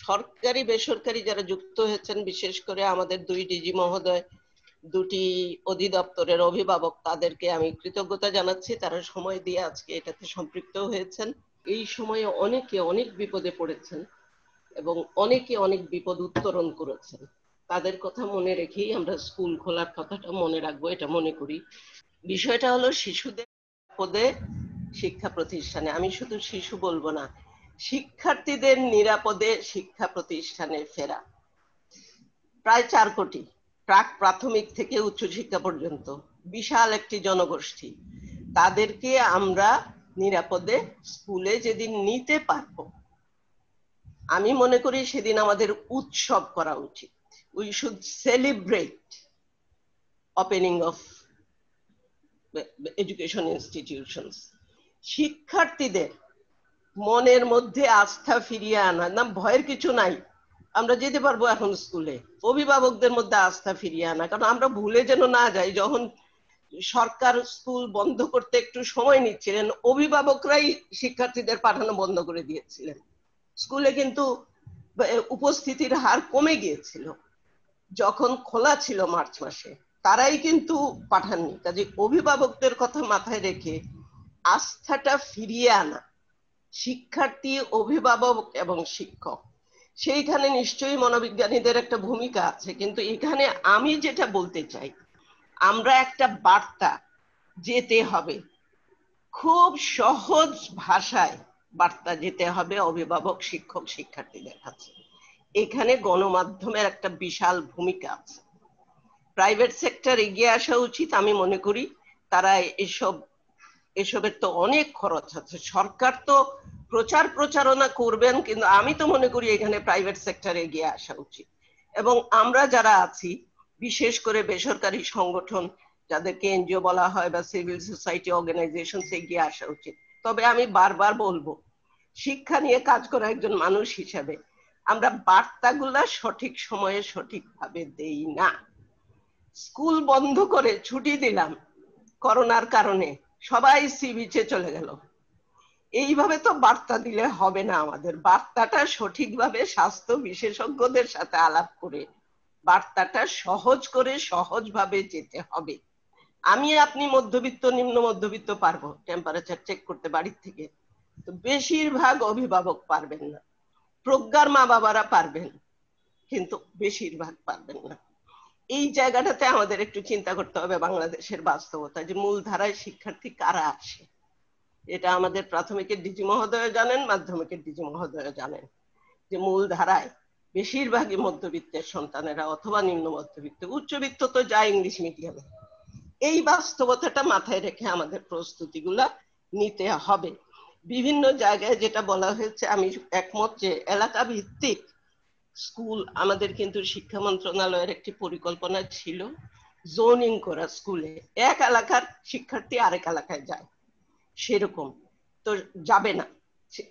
সরকারি বেসরকারি যারা যুক্ত হয়েছেন, বিশেষ করে আমাদের দুই ডিজি মহোদয়, দুটি অধিদপ্তরের অভিভাবক, তাদেরকে আমি কৃতজ্ঞতা জানাচ্ছি, তারা সময় দিয়ে আজকে এটাতে সম্পৃক্ত হয়েছেন। এই সময়ে অনেকে অনেক বিপদে পড়েছেন এবং অনেকে অনেক বিপদ উত্তরণ করেছেন, তাদের কথা মনে রেখেই আমরা স্কুল খোলার কথাটা মনে রাখবো, এটা মনে করি। বিষয়টা হলো শিশুদের পদে শিক্ষা প্রতিষ্ঠানে, আমি শুধু শিশু বলবো না, শিক্ষার্থীদের নিরাপদে শিক্ষা প্রতিষ্ঠানে ফেরা। প্রায় চার কোটি প্রাক প্রাথমিক থেকে উচ্চশিক্ষা পর্যন্ত বিশাল একটি জনগোষ্ঠী, তাদেরকে আমরা নিরাপদে স্কুলে যেদিন নিতে পারব, আমি মনে করি সেদিন আমাদের উৎসব করা উচিত। We should celebrate opening of education institutions. শিক্ষার্থীদের মনের মধ্যে আস্থা ফিরিয়ে আনা, না ভয়ের কিছু নাই, আমরা যেতে পারবো এখন স্কুলে। অভিভাবকদের মধ্যে আস্থা ফিরিয়ে আনা, কারণ আমরা ভুলে যেন না যাই, যখন সরকার স্কুল বন্ধ করতে একটু সময় নিচ্ছিলেন, অভিভাবকরাই শিক্ষার্থীদের পাঠানো বন্ধ করে দিয়েছিলেন, স্কুলে কিন্তু উপস্থিতির হার কমে গিয়েছিল। যখন খোলা ছিল মার্চ মাসে তারাই কিন্তু পাঠাননি। কাজে অভিভাবকদের কথা মাথায় রেখে আস্থাটা ফিরিয়ে আনা, শিক্ষার্থী, অভিভাবক এবং শিক্ষক, সেইখানে নিশ্চয়ই মনোবিজ্ঞানীদের একটা ভূমিকা আছে। কিন্তু এখানে আমি যেটা বলতে চাই, আমরা একটা বার্তা যেতে হবে, খুব সহজ ভাষায় বার্তা যেতে হবে অভিভাবক, শিক্ষক, শিক্ষার্থীদের কাছে। এখানে গণমাধ্যমের একটা বিশাল ভূমিকা আছে, প্রাইভেট সেক্টর এগিয়ে আসা উচিত আমি মনে করি, তারা এসব এসবের তো অনেক খরচ আছে। সরকার তো প্রচার প্রচারণা করবেন, কিন্তু আমি তো মনে করি এখানে প্রাইভেট সেক্টর এগিয়ে আসা উচিত। এবং আমরা যারা আছি, বিশেষ করে বেসরকারি সংগঠন যাদেরকে এনজিও বলা হয় বা সিভিল সোসাইটি অর্গানাইজেশন, এগিয়ে আসা উচিত। তবে আমি বারবার বলবো, শিক্ষা নিয়ে কাজ করা একজন মানুষ হিসাবে আমরা বার্তাগুলা সঠিক সময়ে সঠিকভাবে দেই না। স্কুল বন্ধ করে ছুটি দিলাম করোনার কারণে, সবাই সি বিচে চলে গেল, এইভাবে তো বার্তা দিলে হবে না। আমাদের বার্তাটা সঠিকভাবে স্বাস্থ্য বিশেষজ্ঞদের সাথে আলাপ করে বার্তাটা সহজ করে সহজভাবে যেতে হবে। আমি আপনি মধ্যবিত্ত, নিম্ন মধ্যবিত্ত পারবো টেম্পারেচার চেক করতে বাড়ির থেকে, তো বেশিরভাগ অভিভাবক পারবেন না, প্রজ্ঞার মা বাবারা পারবেন কিন্তু বেশিরভাগ পারবেন না। এই জায়গাটাতে আমাদের একটু চিন্তা করতে হবে বাংলাদেশের বাস্তবতা, যে মূল ধারায় শিক্ষার্থী কারা আসে। এটা আমাদের প্রাথমিকের ডিজি মহোদয় জানেন, মাধ্যমিকের ডিজি মহোদয় জানেন যে মূল ধারায় বেশিরভাগই মধ্যবিত্তের সন্তানেরা অথবা নিম্ন মধ্যবিত্ত, উচ্চবিত্ত তো যায় ইংলিশ মিডিয়ামে। এই বাস্তবতাটা মাথায় রেখে আমাদের প্রস্তুতিগুলা নিতে হবে। বিভিন্ন জায়গায় যেটা বলা হয়েছে, আমি একমত যে এলাকা ভিত্তিক স্কুল, আমাদের কিন্তু শিক্ষা মন্ত্রণালয়ের একটি পরিকল্পনা ছিল জোনিং করা, স্কুলে এক এলাকার শিক্ষার্থী আরেক এলাকায় যায়, সেরকম তো যাবে না,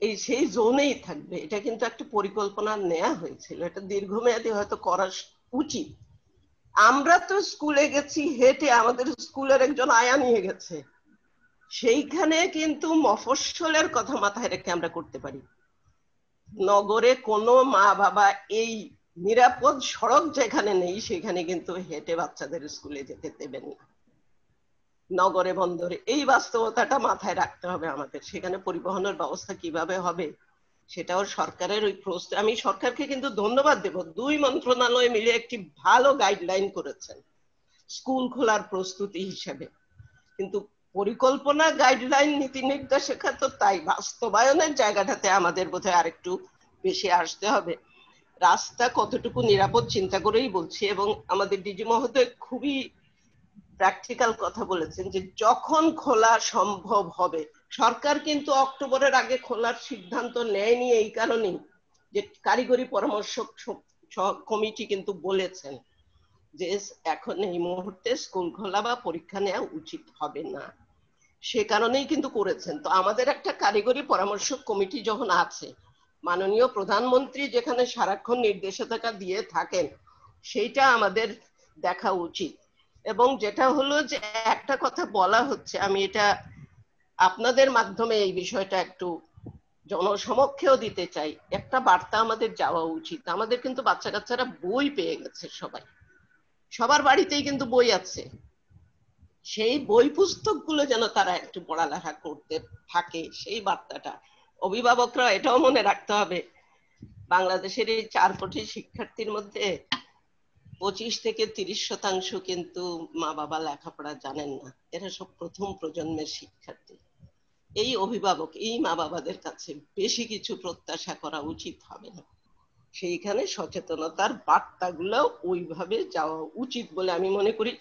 এই সেই জোনেই থাকবে। এটা কিন্তু একটা পরিকল্পনা নেওয়া হয়েছিল, এটা দীর্ঘমেয়াদী হয়তো করা উচিত। আমরা তো স্কুলে গেছি হেঁটে, আমাদের স্কুলের একজন আয়া নিয়ে গেছে, সেইখানে কিন্তু মফস্বলের কথা মাথায় রেখে আমরা করতে পারি। নগরে কোনো মা বাবা এই নিরাপদ সড়ক যেখানে নেই সেখানে কিন্তু হেঁটে বাচ্চাদের স্কুলে যেতে দেবেন না। নগরে বন্দরে এই বাস্তবতাটা মাথায় রাখতে হবে আমাদের। সেখানে পরিবহনের ব্যবস্থা কিভাবে হবে সেটাও সরকারের ওই প্রস্তাব, আমি সরকারকে কিন্তু ধন্যবাদ দেব, দুই মন্ত্রণালয় মিলে একটি ভালো গাইডলাইন করেছেন স্কুল খোলার প্রস্তুতি হিসেবে। কিন্তু পরিকল্পনা, গাইডলাইন, নীতি নির্দেশিকা তো তাই, বাস্তবায়নের জায়গাটাতে আমাদের বোধহয় আরেকটু বেশি আসতে হবে। রাস্তা কতটুকু নিরাপদ চিন্তা করেই বলছি, এবং আমাদের ডিজি মহোদয় খুবই প্র্যাকটিক্যাল কথা বলেছেন যে যখন খোলা সম্ভব হবে। সরকার কিন্তু অক্টোবরের আগে খোলার সিদ্ধান্ত নেয়নি এই কারণেই যে কারিগরি পরামর্শ কমিটি কিন্তু বলেছেন যে এখন এই মুহূর্তে স্কুল খোলা বা পরীক্ষা নেওয়া উচিত হবে না, সে কারণেই কিন্তু করেছেন। তো আমাদের একটা কারিগরি পরামর্শ কমিটি যখন আছে, মাননীয় প্রধানমন্ত্রী যেখানে সারাক্ষণ নির্দেশিকা দিয়ে থাকেন, সেইটা আমাদের দেখা উচিত। এবং যেটা হলো যে একটা কথা বলা হচ্ছে, আমি এটা আপনাদের মাধ্যমে এই বিষয়টা একটু জনসমক্ষেও দিতে চাই, একটা বার্তা আমাদের যাওয়া উচিত। আমাদের কিন্তু বাচ্চা কাচ্চারা বই পেয়ে গেছে, সবাই সবার বাড়িতেই কিন্তু বই আছে। সেই বই পুস্তকগুলো যেন তারা একটু পড়ালেখা করতে থাকে, সেই বার্তাটা। অভিভাবকরা এটাও মনে রাখতে হবে, বাংলাদেশের এই চার কোটি শিক্ষার্থীর মধ্যে পঁচিশ থেকে তিরিশ শতাংশ কিন্তু মা বাবা লেখাপড়া জানেন না, এরা সব প্রথম প্রজন্মের শিক্ষার্থী। এই অভিভাবক, এই মা বাবাদের কাছে বেশি কিছু প্রত্যাশা করা উচিত হবে না। সেইখানে সচেতনতার বার্তাগুলো ওইভাবে যাওয়া উচিত বলে আমি মনে করি।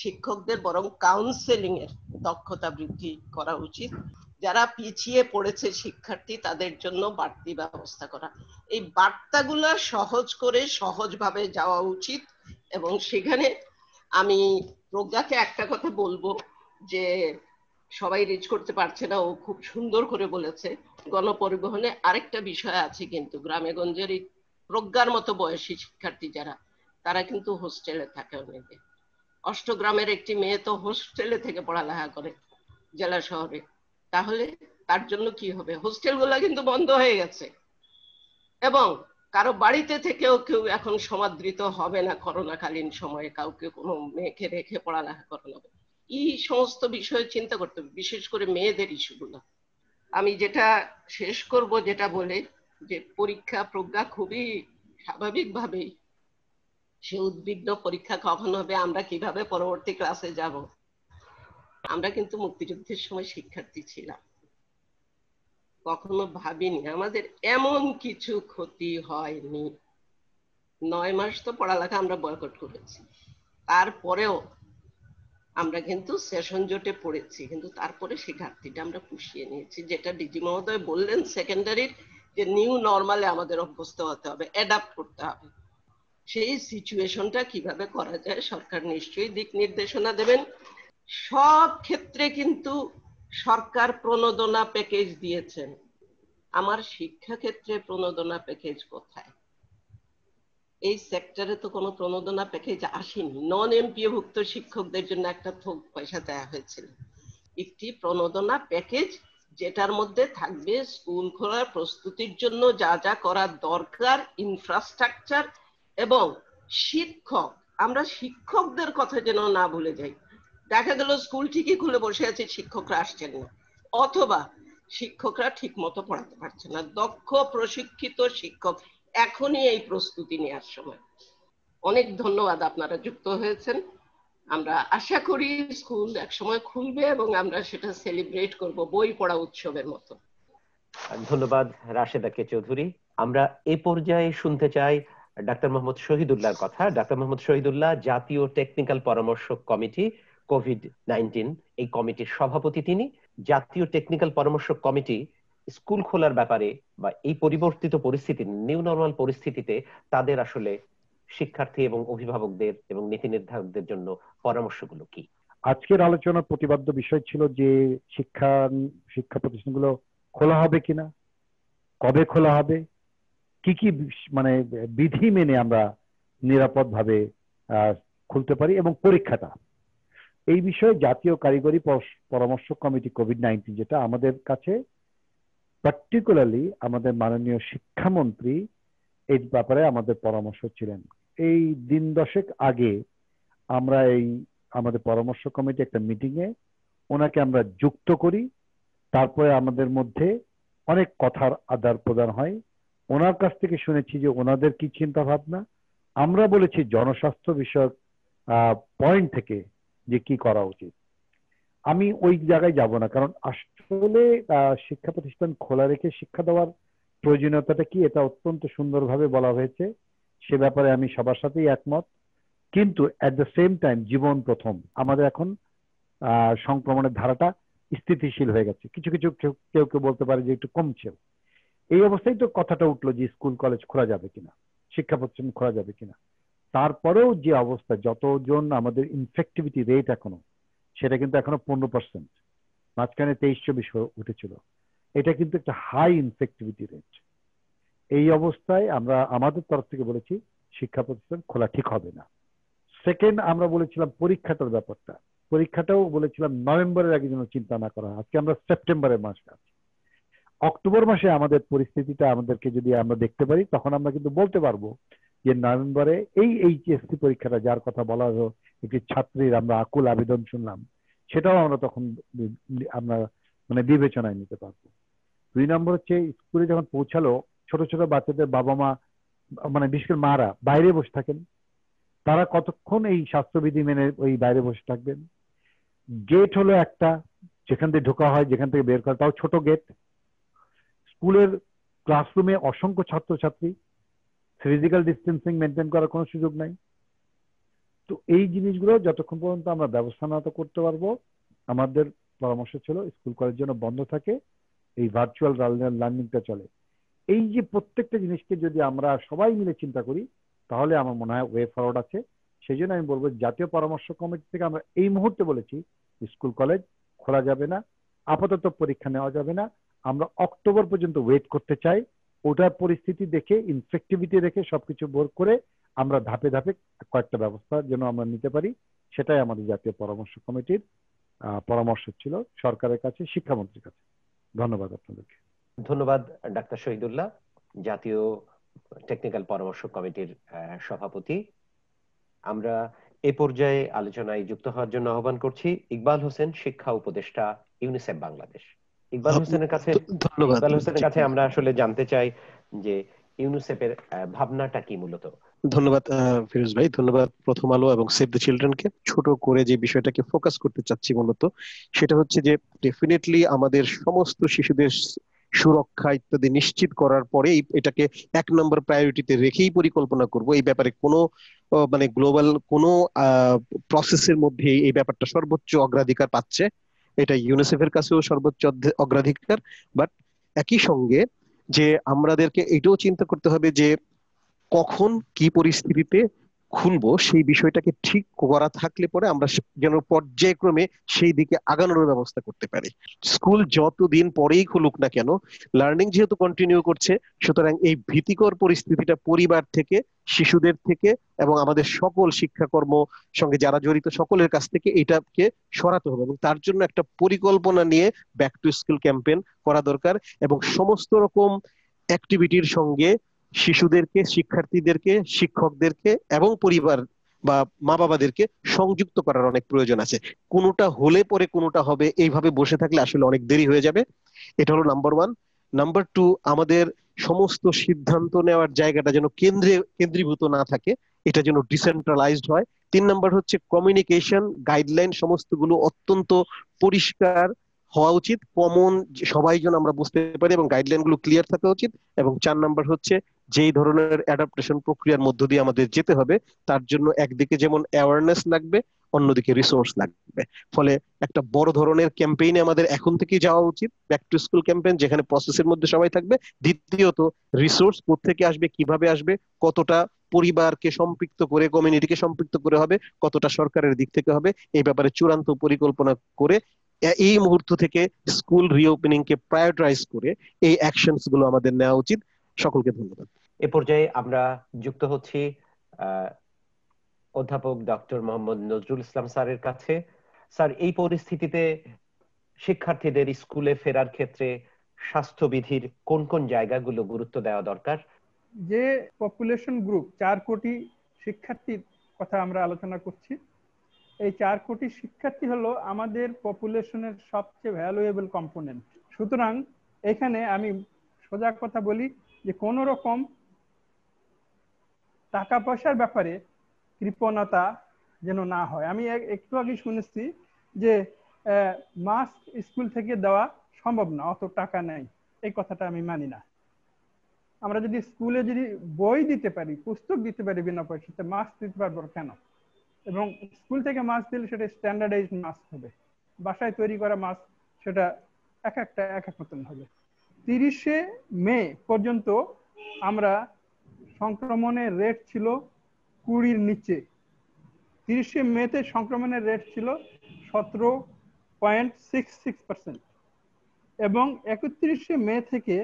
শিক্ষকদের বরং কাউন্সেলিং এর দক্ষতা বৃদ্ধি করা উচিত, যারা পিছিয়ে পড়েছে শিক্ষার্থী তাদের জন্য বাড়তি ব্যবস্থা করা, এই বার্তাগুলো সহজ করে সহজভাবে যাওয়া উচিত। এবং সেখানে আমি প্রজ্ঞাকে একটা কথা বলবো যে সবাই রিচ করতে পারছে না, ও খুব সুন্দর করে বলেছে। গণপরিবহনে আরেকটা বিষয় আছে কিন্তু, গ্রামে গঞ্জের এই প্রজ্ঞার মতো বয়সী শিক্ষার্থী যারা, তারা কিন্তু হোস্টেলে থাকে অনেকে। অষ্টগ্রামের একটি মেয়ে তো হোস্টেলে থেকে পড়ালেখা করে জেলা শহরে, তাহলে তার জন্য কি হবে? হোস্টেলগুলো কিন্তু বন্ধ হয়ে গেছে, এবং কারো বাড়িতে থেকেও কেউ এখন সমাদৃত হবে না করোনাকালীন সময়ে, কাউকে কোনো মেয়েকে রেখে পড়ালেখা করানো হবে। এই সমস্ত বিষয়ে চিন্তা করতে হবে, বিশেষ করে মেয়েদের ইস্যুগুলো। আমি যেটা শেষ করব যেটা বলে, যে পরীক্ষা, প্রজ্ঞা খুবই স্বাভাবিকভাবেই সে উদ্বিগ্ন, পরীক্ষা কখন হবে, আমরা কিভাবে পরবর্তী ক্লাসে যাব। আমরা কিন্তু মুক্তিযুদ্ধের সময় শিক্ষার্থী ছিলাম, কখনো ভাবিনি আমাদের এমন কিছু ক্ষতি হয়নি। নয় মাস তো পড়ালেখা আমরা বয়কট করেছি, তারপরেও আমরা কিন্তু সেশন জোটে পড়েছি, কিন্তু তারপরে সেই ঘাটতিটা আমরা পুষিয়ে নিয়েছি। যেটা ডিজি মহোদয় বললেন সেকেন্ডারির, যে নিউ নর্মালে আমাদের অভ্যস্ত হতে হবে, অ্যাডাপ্ট করতে হবে। সেই সিচুয়েশনটা কিভাবে করা যায় সরকার নিশ্চয়ই দিক নির্দেশনা দেবেন। সব ক্ষেত্রে কিন্তু সরকার প্রণোদনা প্যাকেজ দিয়েছেন, আমার শিক্ষা ক্ষেত্রে প্রণোদনা প্যাকেজ কোথায়? এই সেক্টরে তো কোনো প্রণোদনা প্যাকেজ আসেনি। নন এমপিওভুক্ত শিক্ষকদের জন্য একটা থোক পয়সা দেওয়া হয়েছিল, একটি প্রণোদনা প্যাকেজ, যেটার মধ্যে থাকবে স্কুল খোলার প্রস্তুতির জন্য যা যা করার দরকার, ইনফ্রাস্ট্রাকচার এবং শিক্ষক। আমরা শিক্ষকদের কথা যেন না ভুলে যাই। দেখা গেল স্কুল ঠিকই খুলে বসে আছে, শিক্ষকরা আসছেন না, অথবা শিক্ষকরা ঠিক মতো পড়াতে পারছে না। দক্ষ প্রশিক্ষিত শিক্ষক এখনই এই প্রস্তুতি নেওয়ার সময়। অনেক ধন্যবাদ, আপনারা যুক্ত হয়েছেন। আমরা আশা করি স্কুল একসময় খুলবে এবং আমরা সেটা সেলিব্রেট করব বই পড়া উৎসবের মতো। ধন্যবাদ রাশেদা কে চৌধুরী। আমরা এই পর্যায়ে শুনতে চাই ডাক্তার মোহাম্মদ শহীদুল্লাহর কথা। ডাক্তার মোহাম্মদ শহীদুল্লাহ জাতীয় টেকনিক্যাল পরামর্শক কমিটি, কোভিড নাইনটিন, এই কমিটির সভাপতি তিনি। জাতীয় টেকনিক্যাল পরামর্শক কমিটি স্কুল খোলার ব্যাপারে বা এই পরিবর্তিত পরিস্থিতি, নিউ নরমাল পরিস্থিতিতে তাদের আসলে শিক্ষার্থী এবং অভিভাবকদের এবং নীতি নির্ধারকদের জন্য পরামর্শগুলো কি? আজকের আলোচনার প্রতিপাদ্য বিষয় ছিল যে শিক্ষা শিক্ষা প্রতিষ্ঠানগুলো খোলা হবে কিনা, কবে খোলা হবে, কি কি মানে বিধি মেনে আমরা নিরাপদ ভাবে খুলতে পারি, এবং পরীক্ষাটা, এই বিষয়ে জাতীয় কারিগরি পরামর্শ কমিটি কোভিড নাইনটিন, যেটা আমাদের কাছে পার্টিকুলারলি আমাদের মাননীয় শিক্ষামন্ত্রী এই ব্যাপারে আমাদের পরামর্শ ছিলেন। এই দিন দশেক আগে আমরা এই আমাদের পরামর্শ কমিটি একটা মিটিংয়ে ওনাকে আমরা যুক্ত করি। তারপরে আমাদের মধ্যে অনেক কথার আদান প্রদান হয়। ওনার কাছ থেকে শুনেছি যে ওনাদের কি চিন্তা ভাবনা, আমরা বলেছি জনস্বাস্থ্য বিষয়ক পয়েন্ট থেকে যে কি করা উচিত। আমি ওই জায়গায় যাব না, কারণ আসলে শিক্ষা প্রতিষ্ঠান খোলা রেখে শিক্ষা দেওয়ার প্রয়োজনীয়তাটা কি এটা অত্যন্ত সুন্দরভাবে বলা হয়েছে, সে ব্যাপারে আমি সবার সাথেই একমত। কিন্তু অ্যাট দ্য সেম টাইম জীবন প্রথম, আমাদের এখন সংক্রমণের ধারাটা স্থিতিশীল হয়ে গেছে, কিছু কিছু কেউ কেউ বলতে পারে যে একটু কমছেও। এই অবস্থায় তো কথাটা উঠলো যে স্কুল কলেজ খোলা যাবে কিনা, শিক্ষা প্রতিষ্ঠান খোলা যাবে কিনা। তারপরেও যে অবস্থা, যতজন আমাদের ইনফেক্টিভিটি রেট এখনো সেটা কিন্তু এখনো পনেরো পার্সেন্ট, মাঝখানে তেইশ চব্বিশ উঠেছিল, এটা কিন্তু একটা হাই ইনফেক্টিভিটি রেট। এই অবস্থায় আমরা আমাদের তরফ থেকে বলেছি শিক্ষা প্রতিষ্ঠান খোলা ঠিক হবে না। সেকেন্ড, আমরা বলেছিলাম পরীক্ষাটার ব্যাপারটা, পরীক্ষাটাও বলেছিলাম নভেম্বরের আগে যেন চিন্তা না করা হয়। আজকে আমরা সেপ্টেম্বরের মাসে আছি, অক্টোবর মাসে আমাদের পরিস্থিতিটা আমাদেরকে যদি আমরা দেখতে পারি তখন আমরা কিন্তু বলতে পারবো যে নভেম্বরে এই এইচএসসি পরীক্ষাটা যার কথা বলা হলো, একটি ছাত্রীর আমরা আকুল আবেদন শুনলাম, সেটাও আমরা তখন আমরা মানে বিবেচনায় নিতে পারবো। দুই নম্বর হচ্ছে স্কুলে যখন পৌঁছালো ছোট ছোট বাচ্চাদের বাবা মা মানে বিশেষ করে মারা বাইরে বসে থাকেন, তারা কতক্ষণ এই স্বাস্থ্যবিধি মেনে ওই বাইরে বসে থাকবেন? গেট হলো একটা, যেখান থেকে ঢোকা হয় যেখান থেকে বের করা, তাও ছোট গেট। স্কুলের ক্লাসরুমে অসংখ্য ছাত্রছাত্রী, ফিজিক্যাল ডিস্টেন্সিং মেনটেন করার কোনো সুযোগ নাই। তো এই জিনিসগুলো যতক্ষণ পর্যন্ত আমরা ব্যবস্থা না করতে পারবো, আমাদের পরামর্শ ছিল স্কুল কলেজ যেন বন্ধ থাকে, এই ভার্চুয়াল লার্নিংটা চলে। এই যে প্রত্যেকটা জিনিসকে যদি আমরা সবাই মিলে চিন্তা করি তাহলে আমার মনে হয় ওয়ে ফরওয়ার্ড আছে। সেই জন্য আমি বলবো জাতীয় পরামর্শ কমিটি থেকে আমরা এই মুহূর্তে বলেছি স্কুল কলেজ খোলা যাবে না, আপাতত পরীক্ষা নেওয়া যাবে না। আমরা অক্টোবর পর্যন্ত ওয়েট করতে চাই, ওটার পরিস্থিতি দেখে ইনফেক্টিভিটি দেখে সবকিছু বোর করে আমরা ধাপে ধাপে কয়েকটা ব্যবস্থা যেন আমরা নিতে পারি, সেটাই আমাদের জাতীয় পরামর্শ কমিটির পরামর্শ ছিল সরকারের কাছে, শিক্ষামন্ত্রীর কাছে। ধন্যবাদ আপনাদেরকে। ধন্যবাদ ডাক্তার শহীদুল্লাহ, জাতীয় টেকনিক্যাল পরামর্শ কমিটির সভাপতি। আমরা এ পর্যায়ে আলোচনায় যুক্ত হওয়ার জন্য আহ্বান করছি ইকবাল হোসেন, শিক্ষা উপদেষ্টা, ইউনিসেফ বাংলাদেশ। ইকবাল হোসেনের কাছে ইকবাল হোসেনের কাছে আমরা আসলে জানতে চাই যে ইউনিসেফের ভাবনাটা কি মূলত। ধন্যবাদ ফিরোজ ভাই, ধন্যবাদ প্রথম আলো এবং সেভ দ্য চিলড্রেনকে। ছোট করে যে বিষয়টাকে ফোকাস করতে চাচ্ছি মূলত সেটা হচ্ছে যে ডেফিনেটলি আমাদের সমস্ত শিশুদের সুরক্ষা ইত্যাদি নিশ্চিত করার পরে এটাকে এক নম্বর প্রায়োরিটিতে রেখেই পরিকল্পনা করব। এই ব্যাপারে কোনো মানে গ্লোবাল কোনো প্রসেসের মধ্যে এই ব্যাপারটা সর্বোচ্চ অগ্রাধিকার পাচ্ছে, এটা ইউনিসেফের কাছেও সর্বোচ্চ অগ্রাধিকার। বাট একই সঙ্গে যে আমাদেরকে এটাও চিন্তা করতে হবে যে কখন কি পরিস্থিতিতে খুলবো, সেই বিষয়টাকে ঠিক করা থাকলে পরে আমরা যেন পর্যায়ক্রমে সেই দিকে আগানোর ব্যবস্থা করতে পারি। স্কুল যতদিন পরেই খুলুক না কেন লার্নিং যেহেতু কন্টিনিউ করছে, সুতরাং এই ভীতিকর পরিস্থিতিটা পরিবার থেকে, শিশুদের থেকে এবং আমাদের সকল শিক্ষাকর্ম সঙ্গে যারা জড়িত সকলের কাছ থেকে এটাকে সরাতে হবে এবং তার জন্য একটা পরিকল্পনা নিয়ে ব্যাক টু স্কুল ক্যাম্পেইন করা দরকার এবং সমস্ত রকম অ্যাক্টিভিটির সঙ্গে শিশুদেরকে, শিক্ষার্থীদেরকে, শিক্ষকদেরকে এবং পরিবার বা মা বাবাদেরকে সংযুক্ত করার অনেক প্রয়োজন আছে। কোনোটা হলে পরে কোনোটা হবে এইভাবে বসে থাকলে আসলে অনেক দেরি হয়ে যাবে। এটা হলো নাম্বার ওয়ান। নাম্বার টু, আমাদের সমস্ত সিদ্ধান্ত নেওয়ার জায়গাটা যেন কেন্দ্রে কেন্দ্রীভূত না থাকে, এটা যেন ডিসেন্ট্রালাইজড হয়। তিন নাম্বার হচ্ছে কমিউনিকেশন গাইডলাইন সমস্তগুলো অত্যন্ত পরিষ্কার হওয়া উচিত, কমন সবাই যেন আমরা বুঝতে পারি এবং গাইডলাইন গুলো ক্লিয়ার থাকা উচিত। এবং চার নাম্বার হচ্ছে যেই ধরনের অ্যাডাপ্টেশন প্রক্রিয়ার মধ্য দিয়ে আমাদের যেতে হবে তার জন্য একদিকে যেমন অ্যাওয়ারনেস লাগবে, অন্যদিকে রিসোর্স লাগবে। ফলে একটা বড় ধরনের ক্যাম্পেইনে আমাদের এখন থেকেই যাওয়া উচিত, ব্যাক টু স্কুল ক্যাম্পেইন, যেখানে প্রসেসের মধ্যে সবাই থাকবে। দ্বিতীয়ত রিসোর্স কোত্থেকে আসবে, কিভাবে আসবে, কতটা পরিবারকে সম্পৃক্ত করে, কমিউনিটিকে সম্পৃক্ত করে হবে, কতটা সরকারের দিক থেকে হবে, এই ব্যাপারে চূড়ান্ত পরিকল্পনা করে এই মুহূর্ত থেকে স্কুল রিওপেনিং কে প্রায়োরিটাইজ করে এই অ্যাকশনস গুলো আমাদের নেওয়া উচিত। সকলকে ধন্যবাদ। এ পর্যায়ে আমরা যুক্ত হচ্ছি অধ্যাপক ডক্টর মোহাম্মদ নজরুল ইসলাম স্যারের কাছে। স্যার, এই পরিস্থিতিতে শিক্ষার্থীদের স্কুলে ফেরার ক্ষেত্রে স্বাস্থ্য বিধির কোন কোন জায়গাগুলো গুরুত্ব দেওয়া দরকার? যে পপুলেশন গ্রুপ চার কোটি শিক্ষার্থীর কথা আমরা আলোচনা করছি, এই চার কোটি শিক্ষার্থী হলো আমাদের পপুলেশনের সবচেয়ে ভ্যালুয়েবল কম্পোনেন্ট। সুতরাং এখানে আমি সোজা কথা বলি যে কোনো রকম টাকা পয়সার ব্যাপারে কৃপণতা যেন না হয়। আমি একটু আগে শুনেছি যে মাস্ক স্কুল থেকে দেওয়া সম্ভব না, অত টাকা নেই, এই কথাটা আমি মানি না। আমরা যদি স্কুলে যদি বই দিতে পারি, পুস্তক দিতে পারি বিনা পয়সাতে, মাস্ক দিতে পারবো কেন? এবং স্কুল থেকে মাস্ক দিলে সেটা স্ট্যান্ডার্ডাইজড মাস্ক হবে, বাসায় তৈরি করা মাস্ক সেটা এক একটা এক এক মতন হবে। তিরিশে মে পর্যন্ত আমরা সংক্রমণের রেট ছিল কুড়ির নিচে, তিরিশে মেতে সংক্রমণের রেট ছিল সতেরো পয়েন্ট সিক্স সিক্স পার্সেন্ট এবং একত্রিশে মে থেকে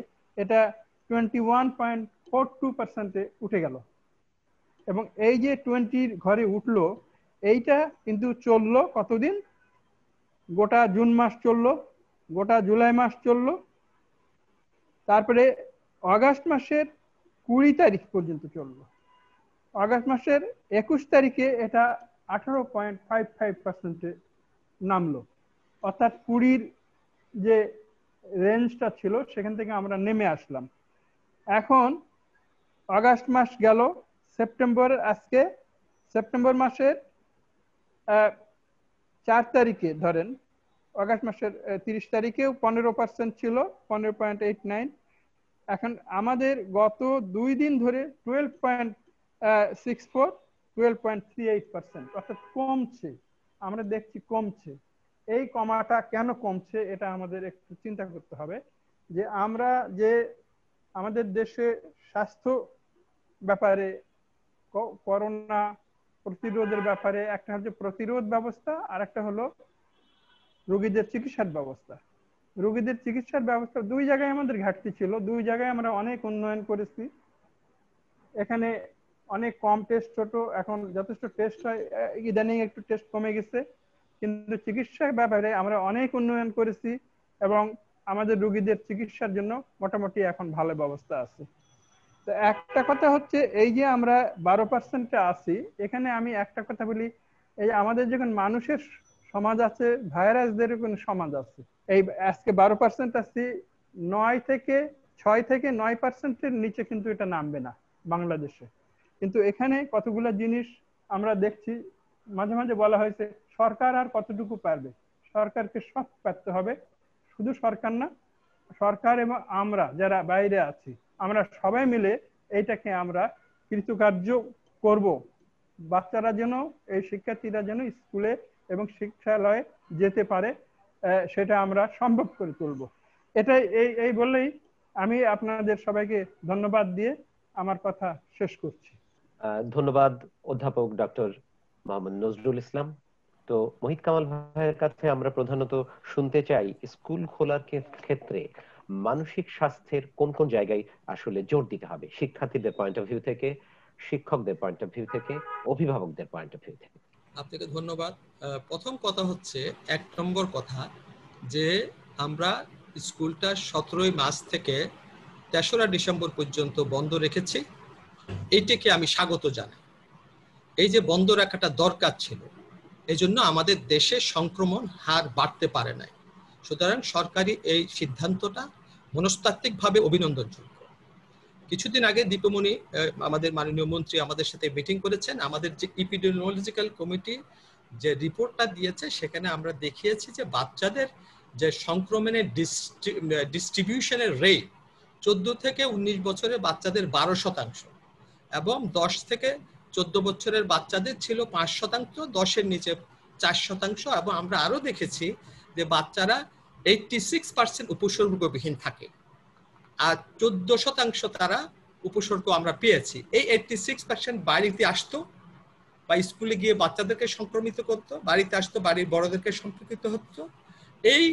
এটা twenty one point four two পার্সেন্টে উঠে গেল। এবং এই যে টোয়েন্টির ঘরে উঠলো, এইটা কিন্তু চললো কতদিন, গোটা জুন মাস চললো, গোটা জুলাই মাস চললো, তারপরে আগস্ট মাসের কুড়ি তারিখ পর্যন্ত চললো। আগস্ট মাসের একুশ তারিখে এটা আঠারো পয়েন্ট ফাইভ ফাইভ পার্সেন্টে নামলো, অর্থাৎ কুড়ির যে রেঞ্জটা ছিল সেখান থেকে আমরা নেমে আসলাম। এখন আগস্ট মাস গেল, সেপ্টেম্বর আজকে সেপ্টেম্বর মাসের চার তারিখে ধরেন, আগস্ট মাসের তিরিশ তারিখেও পনেরো পার্সেন্ট ছিল, পনেরো পয়েন্ট এইট নাইন। এখন আমাদের গত দুই দিন ধরে twelve point six four twelve point three eight percent, অর্থাৎ কমছে, আমরা দেখছি কমছে। এই কমাটা কেন কমছে এটা আমাদের একটু চিন্তা করতে হবে। যে আমরা যে আমাদের দেশে স্বাস্থ্য ব্যাপারে, করোনা প্রতিরোধের ব্যাপারে, একটা হচ্ছে প্রতিরোধ ব্যবস্থা আর একটা হলো রোগীদের চিকিৎসার ব্যবস্থা। রোগীদের চিকিৎসার ব্যবস্থা দুই জায়গায় আমাদের ঘাটতি ছিল, দুই জায়গায় আমরা অনেক উন্নয়ন করেছি। এখানে অনেক কম টেস্ট হতো, এখন যথেষ্ট টেস্ট হয়, ইদানিং একটু টেস্ট কমে গেছে, কিন্তু চিকিৎসার ব্যাপারে আমরা অনেক উন্নয়ন করেছি এবং আমাদের রোগীদের চিকিৎসার জন্য মোটামুটি এখন ভালো ব্যবস্থা আছে। তো একটা কথা হচ্ছে এই যে আমরা বারো পার্সেন্টে আছি, এখানে আমি একটা কথা বলি, এই আমাদের যখন মানুষের সমাজ আছে, ভাইরাসদের কোন সমাজ আছে। এই আজকে বারো পার্সেন্ট আছি, নয় থেকে ছয় থেকে নয় পার্সেন্টের নিচে কিন্তু এটা নামবে না বাংলাদেশে। কিন্তু এখানে কতগুলো জিনিস আমরা দেখছি, মাঝে মাঝে বলা হয়েছে সরকার আর কতটুকু পারবে, সরকারকে সব পারতে হবে। শুধু সরকার না, সরকার এবং আমরা যারা বাইরে আছি, আমরা সবাই মিলে এইটাকে আমরা কৃতকার্য করব। বাচ্চারা যেন, এই শিক্ষার্থীরা যেন স্কুলে এবং শিক্ষালয়ে যেতে পারে, সেটা আমরা সম্ভব করে তুলব। এটাই এই এই বলেই আমি আপনাদের সবাইকে ধন্যবাদ দিয়ে আমার কথা শেষ করছি। ধন্যবাদ অধ্যাপক ডক্টর মোহাম্মদ নজরুল ইসলাম। তো মোহিত কামাল ভাইয়ের কাছে আমরা প্রধানত শুনতে চাই, স্কুল খোলার ক্ষেত্রে মানসিক স্বাস্থ্যের কোন কোন জায়গায় আসলে জোর দিতে হবে, শিক্ষার্থীদের পয়েন্ট অফ ভিউ থেকে, শিক্ষকদের পয়েন্ট অফ ভিউ থেকে, অভিভাবকদের পয়েন্ট অফ ভিউ থেকে। আপনাকে ধন্যবাদ। প্রথম কথা হচ্ছে, এক নম্বর কথা যে আমরা স্কুলটা সতেরোই মার্চ থেকে তেসরা ডিসেম্বর পর্যন্ত বন্ধ রেখেছি, এইটাকে আমি স্বাগত জানাই। এই যে বন্ধ রাখাটা দরকার ছিল, এই জন্য আমাদের দেশে সংক্রমণ হার বাড়তে পারে নাই। সুতরাং সরকারি এই সিদ্ধান্তটা মনস্তাত্ত্বিকভাবে অভিনন্দনযোগ্য। কিছুদিন আগে দীপমণি আমাদের মাননীয় মন্ত্রী আমাদের সাথে মিটিং করেছেন। আমাদের যে ইপিডেমিওলজিক্যাল কমিটি যে রিপোর্টটা দিয়েছে, সেখানে আমরা দেখিয়েছি যে বাচ্চাদের যে সংক্রমণের ডিস্ট্রিবিউশনের রেট চোদ্দ থেকে উনিশ বছরের বাচ্চাদের বারো শতাংশ এবং দশ থেকে চোদ্দ বছরের বাচ্চাদের ছিল পাঁচ শতাংশ, দশের নিচে চার শতাংশ। এবং আমরা আরও দেখেছি যে বাচ্চারা এইটটি সিক্স পার্সেন্ট উপসর্গবিহীন থাকে আর চোদ্দ শতাংশ তারা উপসর্গ আমরা পেয়েছি। এই এইটটি সিক্স পার্সেন্ট বাড়িতে আসতো বা স্কুলে গিয়ে বাচ্চাদেরকে সংক্রমিত করতো, বাড়িতে আসতো, বাড়ির বড়দেরকে সম্পর্কিত হতো। এই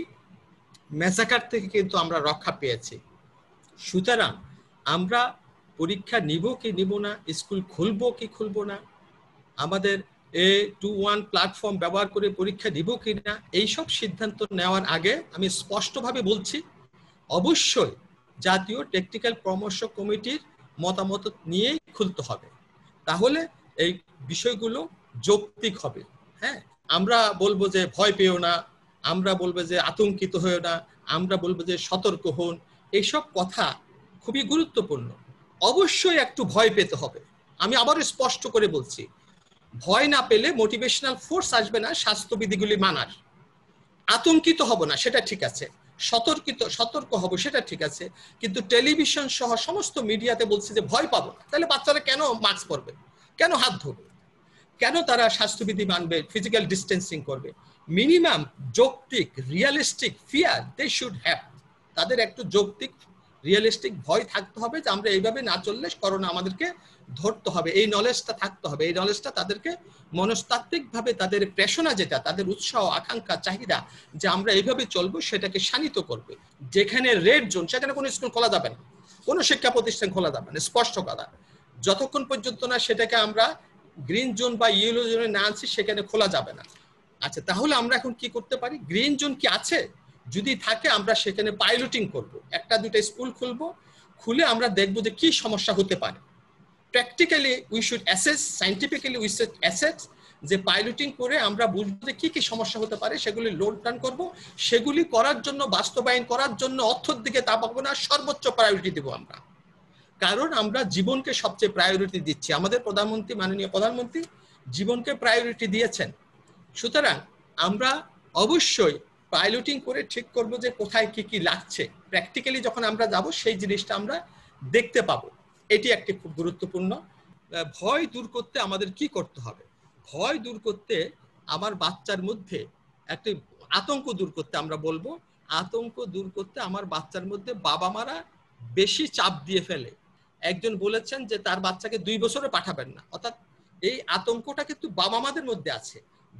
মেসাকার থেকে কিন্তু আমরা রক্ষা পেয়েছি। সুতরাং আমরা পরীক্ষা নিব কি নিব না, স্কুল খুলব কি খুলব না, আমাদের এ টু ওয়ান প্ল্যাটফর্ম ব্যবহার করে পরীক্ষা দিব কি না, এইসব সিদ্ধান্ত নেওয়ার আগে আমি স্পষ্টভাবে বলছি অবশ্যই জাতীয় টেকনিক্যাল পরামর্শ কমিটির মতামত নিয়ে খুলতে হবে, তাহলে এই বিষয়গুলো যৌক্তিক হবে। হ্যাঁ, আমরা বলবো যে ভয় পেও না, আমরা বলবো যে আতঙ্কিত হয়েও না, আমরা বলবো যে সতর্ক হন, এইসব কথা খুবই গুরুত্বপূর্ণ। অবশ্যই একটু ভয় পেতে হবে, আমি আবারও স্পষ্ট করে বলছি, ভয় না পেলে মোটিভেশনাল ফোর্স আসবে না স্বাস্থ্যবিধিগুলি মানার। আতঙ্কিত হব না, সেটা ঠিক আছে, সতর্কিত সতর্ক হব, সেটা ঠিক আছে, কিন্তু টেলিভিশন সহ সমস্ত মিডিয়াতে বলছে যে ভয় পাবো না, তাহলে বাচ্চারা কেন মাস্ক পরবে, কেন হাত ধরবে, কেন তারা স্বাস্থ্যবিধি মানবে, ফিজিক্যাল ডিস্টেন্সিং করবে? মিনিমাম যৌক্তিক realistic fear they should have, তাদের একটু যৌক্তিক রিয়ালিস্টিক ভয় থাকতে হবে যে আমরা এইভাবে না চললে করোনা আমাদেরকে ধরতে হবে, এই নলেজটা থাকতে হবে। এই নলেজটা তাদেরকে মনস্তাত্ত্বিকভাবে তাদের প্রেষণা যেটা, তাদের উৎসাহ আকাঙ্ক্ষা চাহিদা যে আমরা এইভাবে চলবো, সেটাকে শানিত করবে। যেখানে রেড জোন সেখানে কোনো স্কুল খোলা যাবে না, কোনো শিক্ষা প্রতিষ্ঠান খোলা যাবে না, স্পষ্ট কথা। যতক্ষণ পর্যন্ত না সেটাকে আমরা গ্রিন জোন বা ইয়েলো জোনে না আনছি, সেখানে খোলা যাবে না। আচ্ছা, তাহলে আমরা এখন কি করতে পারি? গ্রিন জোন কি আছে? যদি থাকে আমরা সেখানে পাইলটিং করব, একটা দুটো স্কুল খুলবো, খুলে আমরা দেখব যে কি সমস্যা হতে পারে। Practically we should assess, scientifically we should assess, যে পাইলটিং করে আমরা বুঝবো যে কি কি সমস্যা হতে পারে, সেগুলি লোড ডাউন করব। সেগুলি করার জন্য, বাস্তবায়ন করার জন্য অর্থের দিকে তাকাবো না, সর্বোচ্চ প্রায়োরিটি দেবো আমরা, কারণ আমরা জীবনকে সবচেয়ে প্রায়োরিটি দিচ্ছি। আমাদের প্রধানমন্ত্রী, মাননীয় প্রধানমন্ত্রী জীবনকে প্রায়োরিটি দিয়েছেন। সুতরাং আমরা অবশ্যই পাইলটিং করে ঠিক করব যে কোথায় কি কি লাগছে। প্র্যাকটিক্যালি যখন আমরা যাব, সেই জিনিসটা আমরা দেখতে পাবো। এটি একটি খুব গুরুত্বপূর্ণ। ভয় দূর করতে আমাদের কি করতে হবে? ভয় দূর করতে, আমার বাচ্চার মধ্যে একটি আতঙ্ক দূর করতে আমরা বলবো, আতঙ্ক দূর করতে আমার বাচ্চার মধ্যে বাবা মারা বেশি চাপ দিয়ে ফেলে। একজন বলেছেন যে তার বাচ্চাকে দুই বছরে পাঠাবেন না। অর্থাৎ এই আতঙ্কটা কিন্তু বাবা মাদের মধ্যে আছে,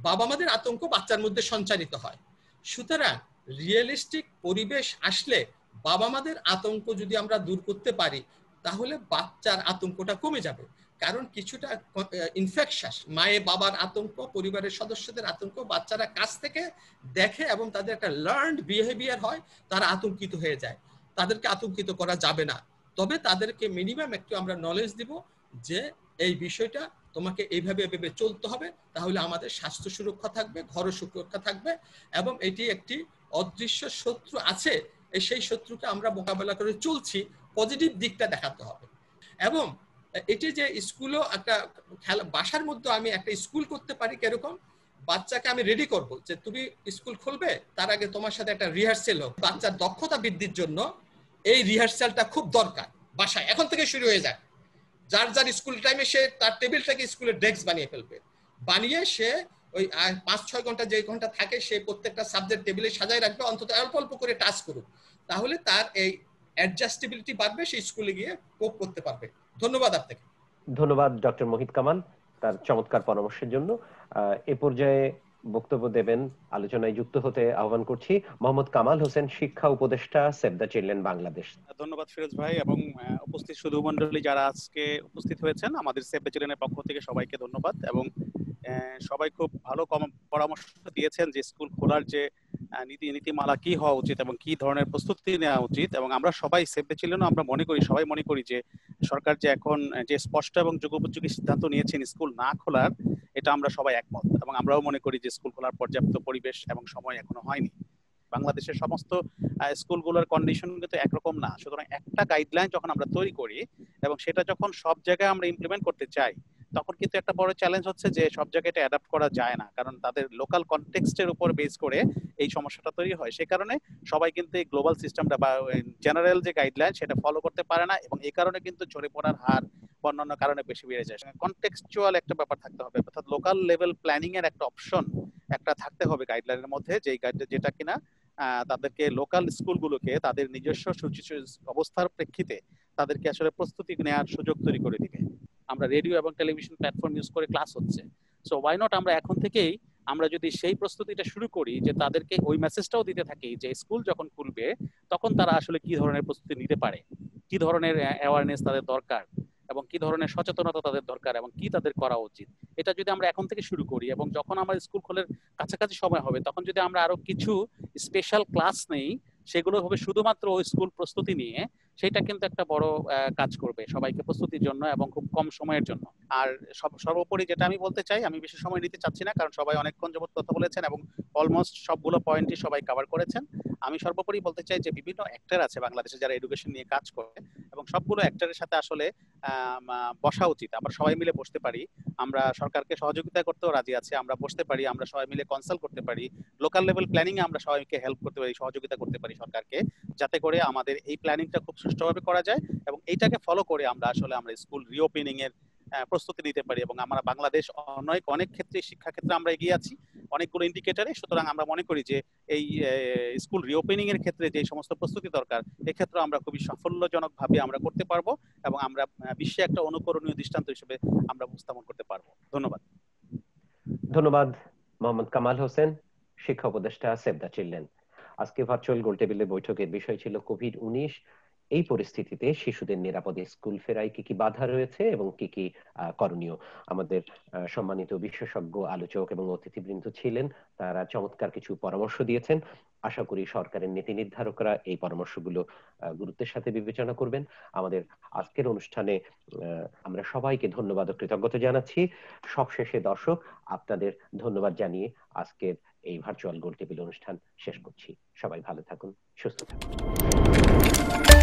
বাবা মাদের আতঙ্ক বাচ্চার মধ্যে সঞ্চারিত হয়। সুতরাং রিয়েলিস্টিক পরিবেশ আসলে বাবা মাদের আতঙ্ক যদি আমরা দূর করতে পারি, তাহলে বাচ্চার আতঙ্কটা কমে যাবে। কারণ কিছুটা ইনফেকশাস, মায়ে বাবার আতঙ্ক, পরিবারের সদস্যদের আতঙ্ক বাচ্চারা কাছ থেকে দেখে এবং তাদের একটা লার্নড বিহেভিয়ার হয়, তারা আতঙ্কিত হয়ে যায়। তাদেরকে আতঙ্কিত করা যাবে না, তবে তাদেরকে মিনিমাম একটু আমরা নলেজ দিব যে এই বিষয়টা তোমাকে এইভাবে এভাবে চলতে হবে, তাহলে আমাদের স্বাস্থ্য সুরক্ষা থাকবে, ঘর সুরক্ষা থাকবে, এবং এটি একটি অদৃশ্য শত্রু আছে, সেই শত্রুকে আমরা মোকাবেলা করে চলছি, পজিটিভ দিকটা দেখাতে হবে। এবং এটি যে স্কুলও একটা খেলা, বাসার মধ্যে আমি একটা স্কুল করতে পারি। কিরকম? বাচ্চাকে আমি রেডি করব যে তুমি স্কুল খুলবে, তার আগে তোমার সাথে একটা রিহার্সেল হোক। বাচ্চার দক্ষতা বৃদ্ধির জন্য এই রিহার্সেলটা খুব দরকার। বাসায় এখন থেকে শুরু হয়ে যায়, যার যার স্কুল টাইমে সে তার টেবিলটাকে স্কুলের ডেস্ক বানিয়ে ফেলবে, বানিয়ে সে ওই পাঁচ ছয় ঘন্টা যে ঘন্টা থাকে, সে প্রত্যেকটা সাবজেক্ট টেবিলে সাজায় রাখবে, অন্তত অল্প অল্প করে টাচ করুক, তাহলে তার এই অ্যাডজাস্টেবিলিটি বাড়বে, সে স্কুলে গিয়ে কোপ করতে পারবে। ধন্যবাদ আপনাকে। ধন্যবাদ ডক্টর মোহিত কামাল তার চমৎকার পরামর্শের জন্য। এ পর্যায়ে বক্তব্য দেবেন, আলোচনায় যুক্ত হতে আহ্বান করছি মোহাম্মদ কামাল হোসেন, শিক্ষা উপদেষ্টা, সেভ দ্য চিলড্রেন বাংলাদেশ। ধন্যবাদ ফিরোজ ভাই এবং উপস্থিত শুধু মণ্ডলী যারা আজকে উপস্থিত হয়েছেন, আমাদের সেভ দ্য চিলড্রেনের পক্ষ থেকে সবাইকে ধন্যবাদ। এবং সবাই খুব ভালো পরামর্শ দিয়েছেন যে স্কুল খোলার যে নীতি নীতিমালা কি হওয়া উচিত এবং কি ধরনের প্রস্তুতি নেওয়া উচিত। এবং আমরা সবাই সেভ দ্য চিলড্রেন, আমরা মনে করি, সবাই মনে করি যে সরকার যে এখন যে স্পষ্ট এবং যুগোপযোগী সিদ্ধান্ত নিয়েছেন স্কুল না খোলার, এটা আমরা সবাই একমত। এবং আমরাও মনে করি যে স্কুল খোলার পর্যাপ্ত পরিবেশ এবং সময় এখনো হয়নি। বাংলাদেশের সমস্ত স্কুলগুলোর কন্ডিশন কিন্তু একরকম না, সুতরাং একটা গাইডলাইন যখন আমরা তৈরি করি এবং সেটা যখন সব জায়গায় আমরা ইমপ্লিমেন্ট করতে চাই, তখন কিন্তু একটা বড় চ্যালেঞ্জ হচ্ছে যে সব জায়গায় এটা অ্যাডাপ্ট করা যায় না, কারণ তাদের লোকাল কনটেক্সটের উপর বেস করে এই সমস্যাটা তৈরি হয়। সে কারণে সবাই কিন্তু এই গ্লোবাল সিস্টেমটা বা জেনারেল যে গাইডলাইন সেটা ফলো করতে পারে না, এবং এই কারণে কিন্তু ঝরে পড়ার হার অন্যান্য কারণে বেশি বেড়ে যায়। কনটেক্সচুয়াল একটা ব্যাপার থাকতে হবে, অর্থাৎ লোকাল লেভেল প্ল্যানিং এর একটা অপশন একটা থাকতে হবে গাইডলাইনের মধ্যে, যেই গাইডলাইন যেটা কিনা তাদেরকে লোকাল স্কুলগুলোকে তাদের নিজস্ব অবস্থার প্রেক্ষিতে তাদেরকে আসলে প্রস্তুতি নেওয়ার সুযোগ তৈরি করে দিবে। আমরা রেডিও এবং টেলিভিশন প্ল্যাটফর্ম ইউজ করে ক্লাস হচ্ছে, সো ওয়াই নট আমরা এখন থেকেই আমরা যদি সেই প্রস্তুতিটা শুরু করি যে তাদেরকে ওই মেসেজটাও দিতে থাকি যে স্কুল যখন খুলবে তখন তারা আসলে কি ধরনের প্রস্তুতি নিতে পারে, কি ধরনের অ্যাওয়ারনেস তাদের দরকার এবং কি ধরনের সচেতনতা তাদের দরকার এবং কি তাদের করা উচিত, এটা যদি আমরা এখন থেকে শুরু করি। এবং যখন আমার স্কুল খোলার কাছাকাছি সময় হবে, তখন যদি আমরা আরো কিছু স্পেশাল ক্লাস নেই সেগুলো হবে শুধুমাত্র স্কুল প্রস্তুতি নিয়ে, সেটা কিন্তু একটা বড় কাজ করবে সবাইকে প্রস্তুতির জন্য এবং খুব কম সময়ের জন্য। আর সর্বোপরি যেটা আমি বলতে চাই, আমি বেশি সময় নিতে চাচ্ছি না কারণ সবাই অনেকক্ষণ যাবত কথা বলেছেন এবং অলমোস্ট সবগুলো পয়েন্টই সবাই কভার করেছেন। আমি সর্বোপরি বলতে চাই যে বিভিন্ন অ্যাক্টর আছে বাংলাদেশে যারা এডুকেশন নিয়ে কাজ করে এবং সবগুলো অ্যাক্টরের সাথে আসলে বসা উচিত। আমরা সবাই মিলে বসতে পারি, আমরা সরকারকে সহযোগিতা করতেও রাজি আছে, আমরা বসতে পারি, আমরা সবাই মিলে কনসাল্ট করতে পারি, লোকাল লেভেল প্ল্যানিং এ আমরা সবাইকে হেল্প করতে পারি, সহযোগিতা করতে পারি সরকারকে, যাতে করে আমাদের এই প্ল্যানিংটা খুব সুষ্ঠুভাবে করা যায় এবং এইটাকে ফলো করে আমরা আসলে আমরা স্কুল রিওপেনিং এর প্রস্তুতি নিতে পারি। এবং আমরা বাংলাদেশ অনেক অনেক ক্ষেত্রে শিক্ষা ক্ষেত্রে আমরা এগিয়ে আছি অনেকগুলো ইন্ডিকেটরে, সুতরাং আমরা মনে করি যে এই স্কুল রিওপেনিং এর ক্ষেত্রে যে সমস্ত প্রস্তুতি দরকার এক্ষেত্রে আমরা খুবই সাফল্যজনকভাবে আমরা করতে পারবো এবং আমরা বিশ্বে একটা অনুকরণীয় দৃষ্টান্ত হিসেবে আমরা উপস্থাপন করতে পারবো। ধন্যবাদ। ধন্যবাদ মোহাম্মদ কামাল হোসেন, শিক্ষা উপদেষ্টা, সেভ দ্য চিলড্রেন। আজকে ভার্চুয়াল গোলটেবিলে বৈঠকের বিষয় ছিল কোভিড উনিশ, এই পরিস্থিতিতে শিশুদের নিরাপদে স্কুল ফেরায় কি কি বাধা রয়েছে এবং কি কি করণীয়। আমাদের সম্মানিত বিশেষজ্ঞ আলোচক এবং অতিথিবৃন্দ ছিলেন, তারা চমৎকার কিছু পরামর্শ দিয়েছেন। আশা করি সরকারের নীতি নির্ধারকরা এই পরামর্শগুলো গুরুত্বের সাথে বিবেচনা করবেন। আমাদের আজকের অনুষ্ঠানে আমরা সবাইকে ধন্যবাদ ও কৃতজ্ঞতা জানাচ্ছি। সবশেষে দর্শক, আপনাদের ধন্যবাদ জানিয়ে আজকের এই ভার্চুয়াল গোলটেবিল অনুষ্ঠান শেষ করছি। সবাই ভালো থাকুন, সুস্থ থাকুন।